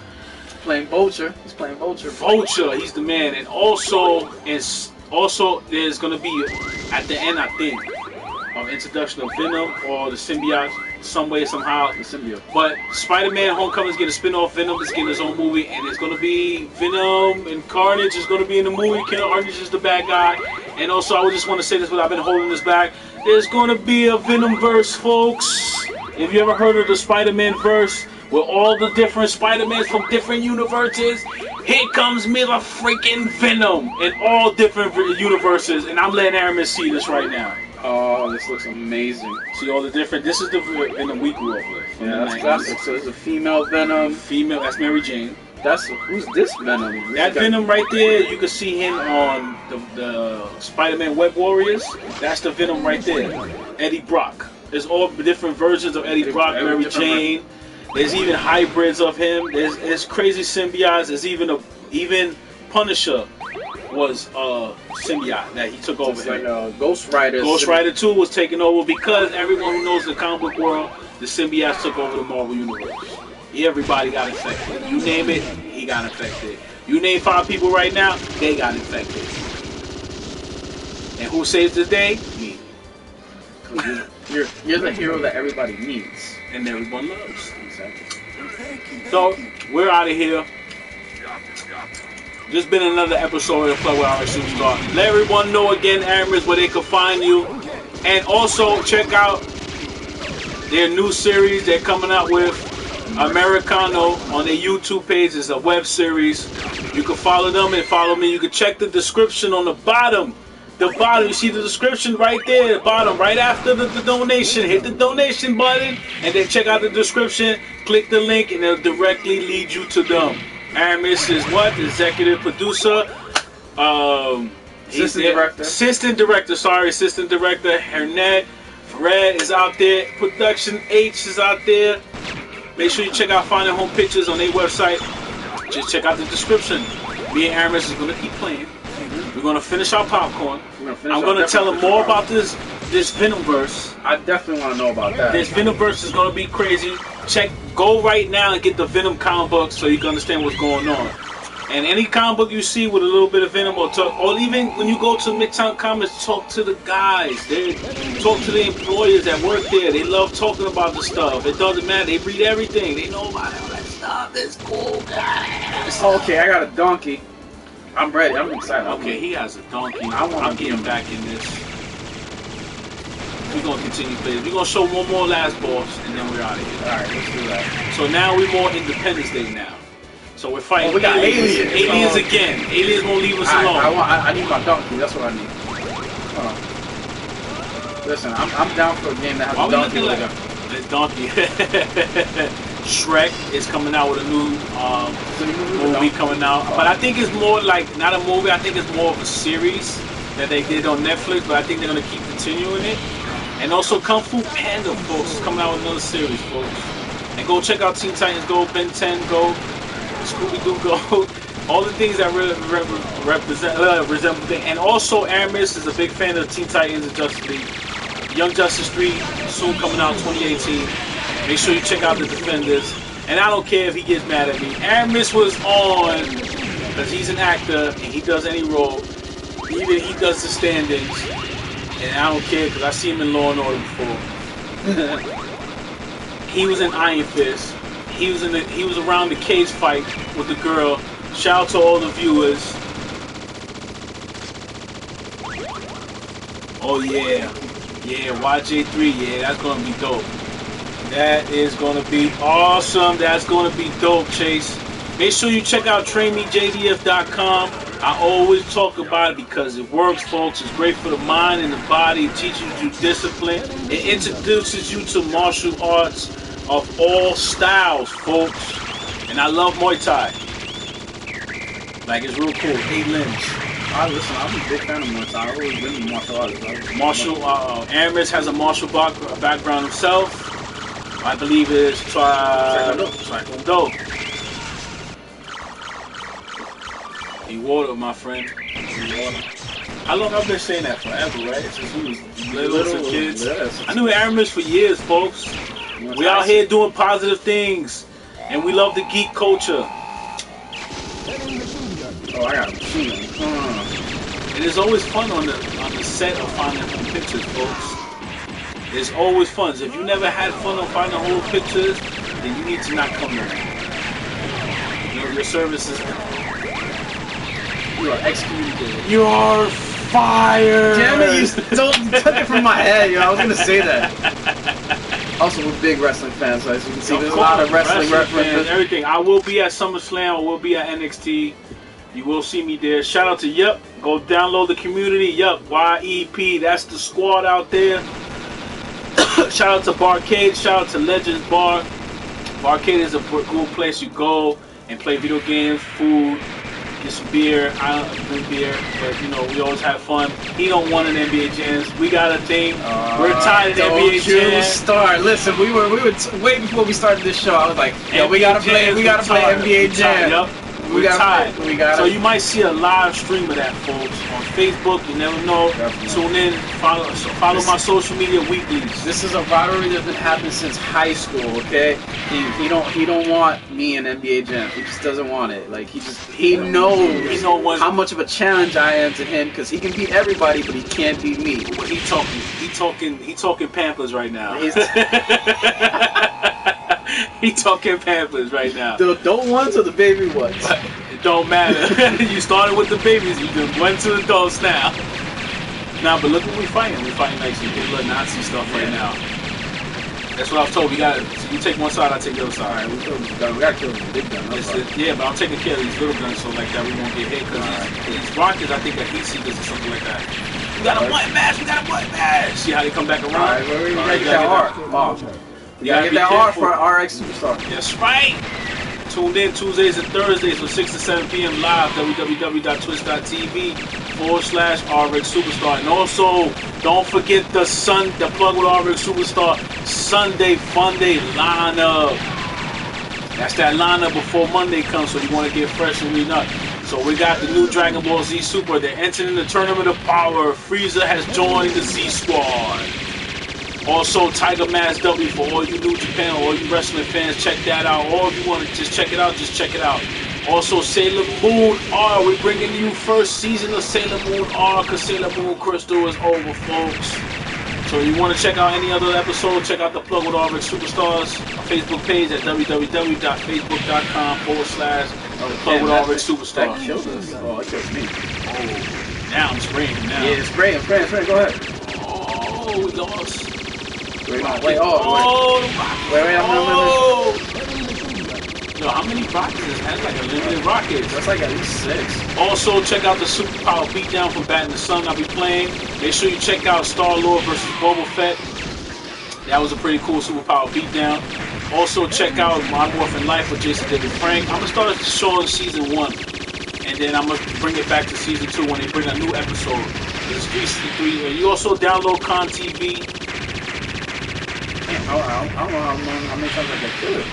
He's playing Vulture. He's playing Vulture. Vulture. He's the man. And also, there's going to be, at the end, I think, an introduction of Venom or the symbiote, some way, somehow. The symbiote. But Spider-Man Homecoming is getting a spin-off. Venom is getting his own movie. And it's going to be Venom and Carnage is going to be in the movie. Killer Argus is the bad guy. And also, I just want to say this, but I've been holding this back. There's going to be a Venomverse, folks. If you ever heard of the Spider-Man verse, with all the different Spider-Mans from different universes, here comes Miller freaking Venom in all different universes. And I'm letting Aramis see this right now. Oh, this looks amazing. See all the different, this is the Venom we grew up with. Yeah, that's classic. So there's a female Venom. Female, that's Mary Jane. That's who's this Venom? This that Venom right there, you can see him on the Spider-Man Web Warriors. That's the Venom right there. Eddie Brock. There's all different versions of Eddie Brock, Mary Jane. There's even hybrids of him. There's crazy symbiotes. There's even Punisher was a symbiote that he took over. Just like Ghost Rider. Ghost Rider 2 was taken over because everyone who knows the comic book world, the symbiotes took over the Marvel universe. Everybody got infected. You name it, he got infected. You name 5 people right now, they got infected. And who saves the day? Me. You're the hero that everybody needs and everyone loves. Exactly. So we're out of here. Just been another episode of Play with Rx Superstar. Let everyone know again, Aramis, where they can find you, and also check out their new series they're coming out with. Americano on their YouTube page is a web series. You can follow them and follow me. You can check the description on the bottom. You see the description right there, bottom, right after the donation. Hit the donation button and then check out the description. Click the link and it'll directly lead you to them. Aramis is what? Executive producer. Assistant director. Hernet Fred is out there. Production H is out there. Make sure you check out Finding Home Pictures on their website. Just check out the description. Me and Aramis is going to keep playing. We're going to finish our popcorn. I'm going to tell them more about this Venomverse. I definitely want to know about that. This Venomverse is going to be crazy. Go right now and get the Venom comic book so you can understand what's going on. And any comic book you see with a little bit of Venom, or even when you go to Midtown Comics, talk to the guys. They talk to the employers that work there. They love talking about the stuff. It doesn't matter. They read everything. They know about all that stuff. It's cool, guys. Okay, I got a donkey. I'm ready. I'm excited. Okay, he has a donkey. I'm getting back in this. We're going to continue playing. We're going to show one more last boss, and then we're out of here. All right, let's do that. So now we're more Independence Day now. So we're fighting. Oh, we got aliens again. Aliens won't leave us alone. I need my donkey. That's what I need. Listen, I'm down for a game that has a donkey. This donkey. Shrek is coming out with a new movie coming out, but I think it's more like not a movie. I think it's more of a series that they did on Netflix. But I think they're gonna keep continuing it. And also, Kung Fu Panda, folks, is coming out with another series, folks. And go check out Teen Titans Go, Ben 10 Go. Scooby-Doo Go, all the things that really resemble things. And also, Aramis is a big fan of Teen Titans and Justice League. Young Justice 3, soon coming out 2018. Make sure you check out The Defenders. And I don't care if he gets mad at me. Aramis was on, because he's an actor and he does any role. Even he does the stand-ins. And I don't care, because I see him in Law & Order before. He was in Iron Fist. He was around the cage fight with the girl. Shout out to all the viewers. Oh yeah. Yeah, YJ3, yeah, that's gonna be dope. That is gonna be awesome. That's gonna be dope, Chase. Make sure you check out trainmejdf.com. I always talk about it because it works, folks. It's great for the mind and the body. It teaches you discipline. It introduces you to martial arts of all styles, folks. And I love Muay Thai. Like, it's real cool. Hey, Lynch. Listen, I'm a big fan of Muay Thai. I've always been a martial artist. Aramis has a martial background himself. I believe it's Taekwondo. Water, my friend. Water. How long I've been saying that? Forever, right? Since we was little kids. Yes. I knew Aramis for years, folks. We out here doing positive things, and we love the geek culture. Oh, I got a machine gun. And it's always fun on the set of Finding Home Pictures, folks. It's always fun. So if you never had fun on Finding Home Pictures, then you need to not come there. Your service is. You are excommunicated. You are fired! Damn it, you took it from my head, yo. I was gonna say that. Also, we're big wrestling fans, so as you can see, there's a lot of wrestling references. Everything. I will be at SummerSlam, I will be at NXT. You will see me there. Shout out to Yep. Go download the community. Yep, YEP. That's the squad out there. Shout out to Barcade. Shout out to Legends Bar. Barcade is a cool place you go and play video games, food. Get some beer. I don't drink beer, but you know we always have fun. He don't want an NBA Jam. We got a thing. We're tired of NBA Jam. Start. Listen, we were way before we started this show. I was like, yo, we gotta play NBA Jam. Yep. We're tired. So you might see a live stream of that, folks, on Facebook. You never know. Definitely. Tune in. Follow my social media weeklies. This is a rivalry that's been happening since high school. Okay, he don't want me in NBA Jam. He just doesn't want it. Like he knows how much of a challenge I am to him, because he can beat everybody, but he can't beat me. He talking Pampers right now. He talking Pampers right now. The adult ones or the baby ones? It don't matter. You started with the babies. You did one to adults now. Nah, but look what we fighting. We fighting like some little Nazi stuff right now. That's what I was told. We got it. So you take one side, I take the other side. All right, we gotta kill him. Big gun. Yeah, but I'm taking care of these little guns so like that we won't get hit. Because these rockets, I think that he sees or something like that. We got a white match. We got a white match. See how they come back around. All right, we gotta get that hard. You gotta get that hard for an Rx Superstar. That's right. Tuned in Tuesdays and Thursdays from 6 to 7 p.m. live, www.twitch.tv/RxSuperstar. And also, don't forget the plug with Rx Superstar, Sunday Fun Day lineup. That's that lineup before Monday comes, so you want to get fresh and we not. So we got the new Dragon Ball Z Super. They're entering the Tournament of Power. Frieza has joined the Z Squad. Also, Tiger Mask W for all you New Japan, all you wrestling fans, check that out. Or if you want to just check it out, just check it out. Also, Sailor Moon R, we're bringing you first season of Sailor Moon R, because Sailor Moon Crystal is over, folks. So if you want to check out any other episode, check out the plug with Rx Superstars Facebook page at www.facebook.com/theplugwithRxSuperstars. That killed us. Oh, that killed me. Oh, now I'm spraying now. Yeah, spray, go ahead. Oh, we lost. Wait, yo, how many rockets is that? That's like a limited rocket. That's like at least 6. Also, check out the Superpower Beatdown from Bat in the Sun I'll be playing. Make sure you check out Star-Lord vs. Boba Fett. That was a pretty cool Superpower Beatdown. Also, check out My Morphin Life with Jason David Frank. I'm going to start the show in Season 1. And then I'm going to bring it back to Season 2 when they bring a new episode. It's 3. You also download Con TV. I don't know how many times I can do it.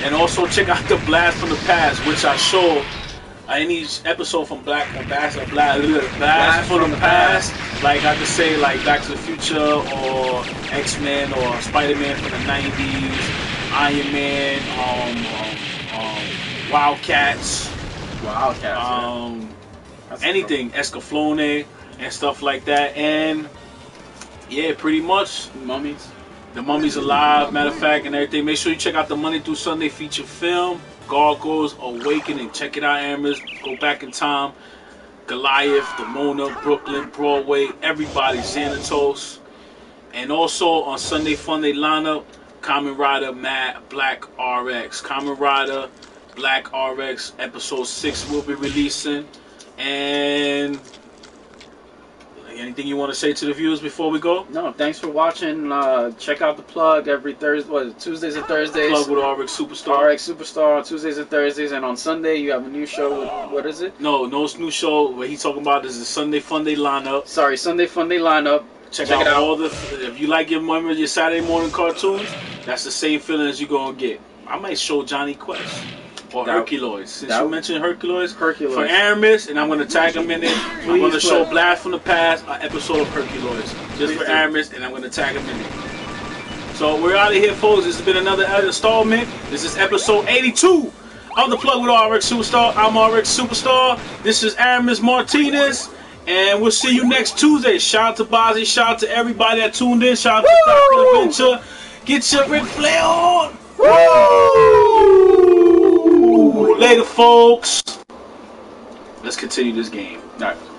And also check out the Blast from the Past, which I show in each episode from Blast from the Past. Like I could say, like Back to the Future or X-Men or Spider-Man from the 90s, Iron Man, Wildcats, yeah. Anything, Escaflowne and stuff like that. And yeah, pretty much Mummies. The Mummy's Alive, matter of fact, and everything. Make sure you check out the Monday through Sunday feature film, Gargoyles Awakening. Check it out, Amherst. Go back in time. Goliath, Demona, Brooklyn, Broadway, everybody, Xanatos. And also on Sunday Funday lineup, Kamen Rider Mad Black RX. Kamen Rider Black RX episode 6 will be releasing. And anything you want to say to the viewers before we go? No, thanks for watching. Check out The Plug every Thursday, Tuesdays and Thursdays. Plug with Rx Superstar. Rx Superstar on Tuesdays and Thursdays, and on Sunday you have a new show with, what is it? No new show. What he's talking about is the Sunday Funday lineup. Sorry, Sunday Funday lineup. Check it out. If you like your Saturday morning cartoons, that's the same feeling as you're going to get. I might show Johnny Quest. Or Herculoids. Since you mentioned Herculoids. For Aramis, and I'm going to tag him in it. I'm going to show Blast from the Past, an episode of Herculoids. Just for Aramis, and I'm going to tag him in it. So we're out of here, folks. This has been another installment. This is episode 82 of The Plug with Rx Superstar. I'm Rx Superstar. This is Aramis Martinez. And we'll see you next Tuesday. Shout out to Bozzy. Shout out to everybody that tuned in. Shout out to Dr. Adventure. Get your Ric Flair on. Woo! Later, folks. Let's continue this game. All right.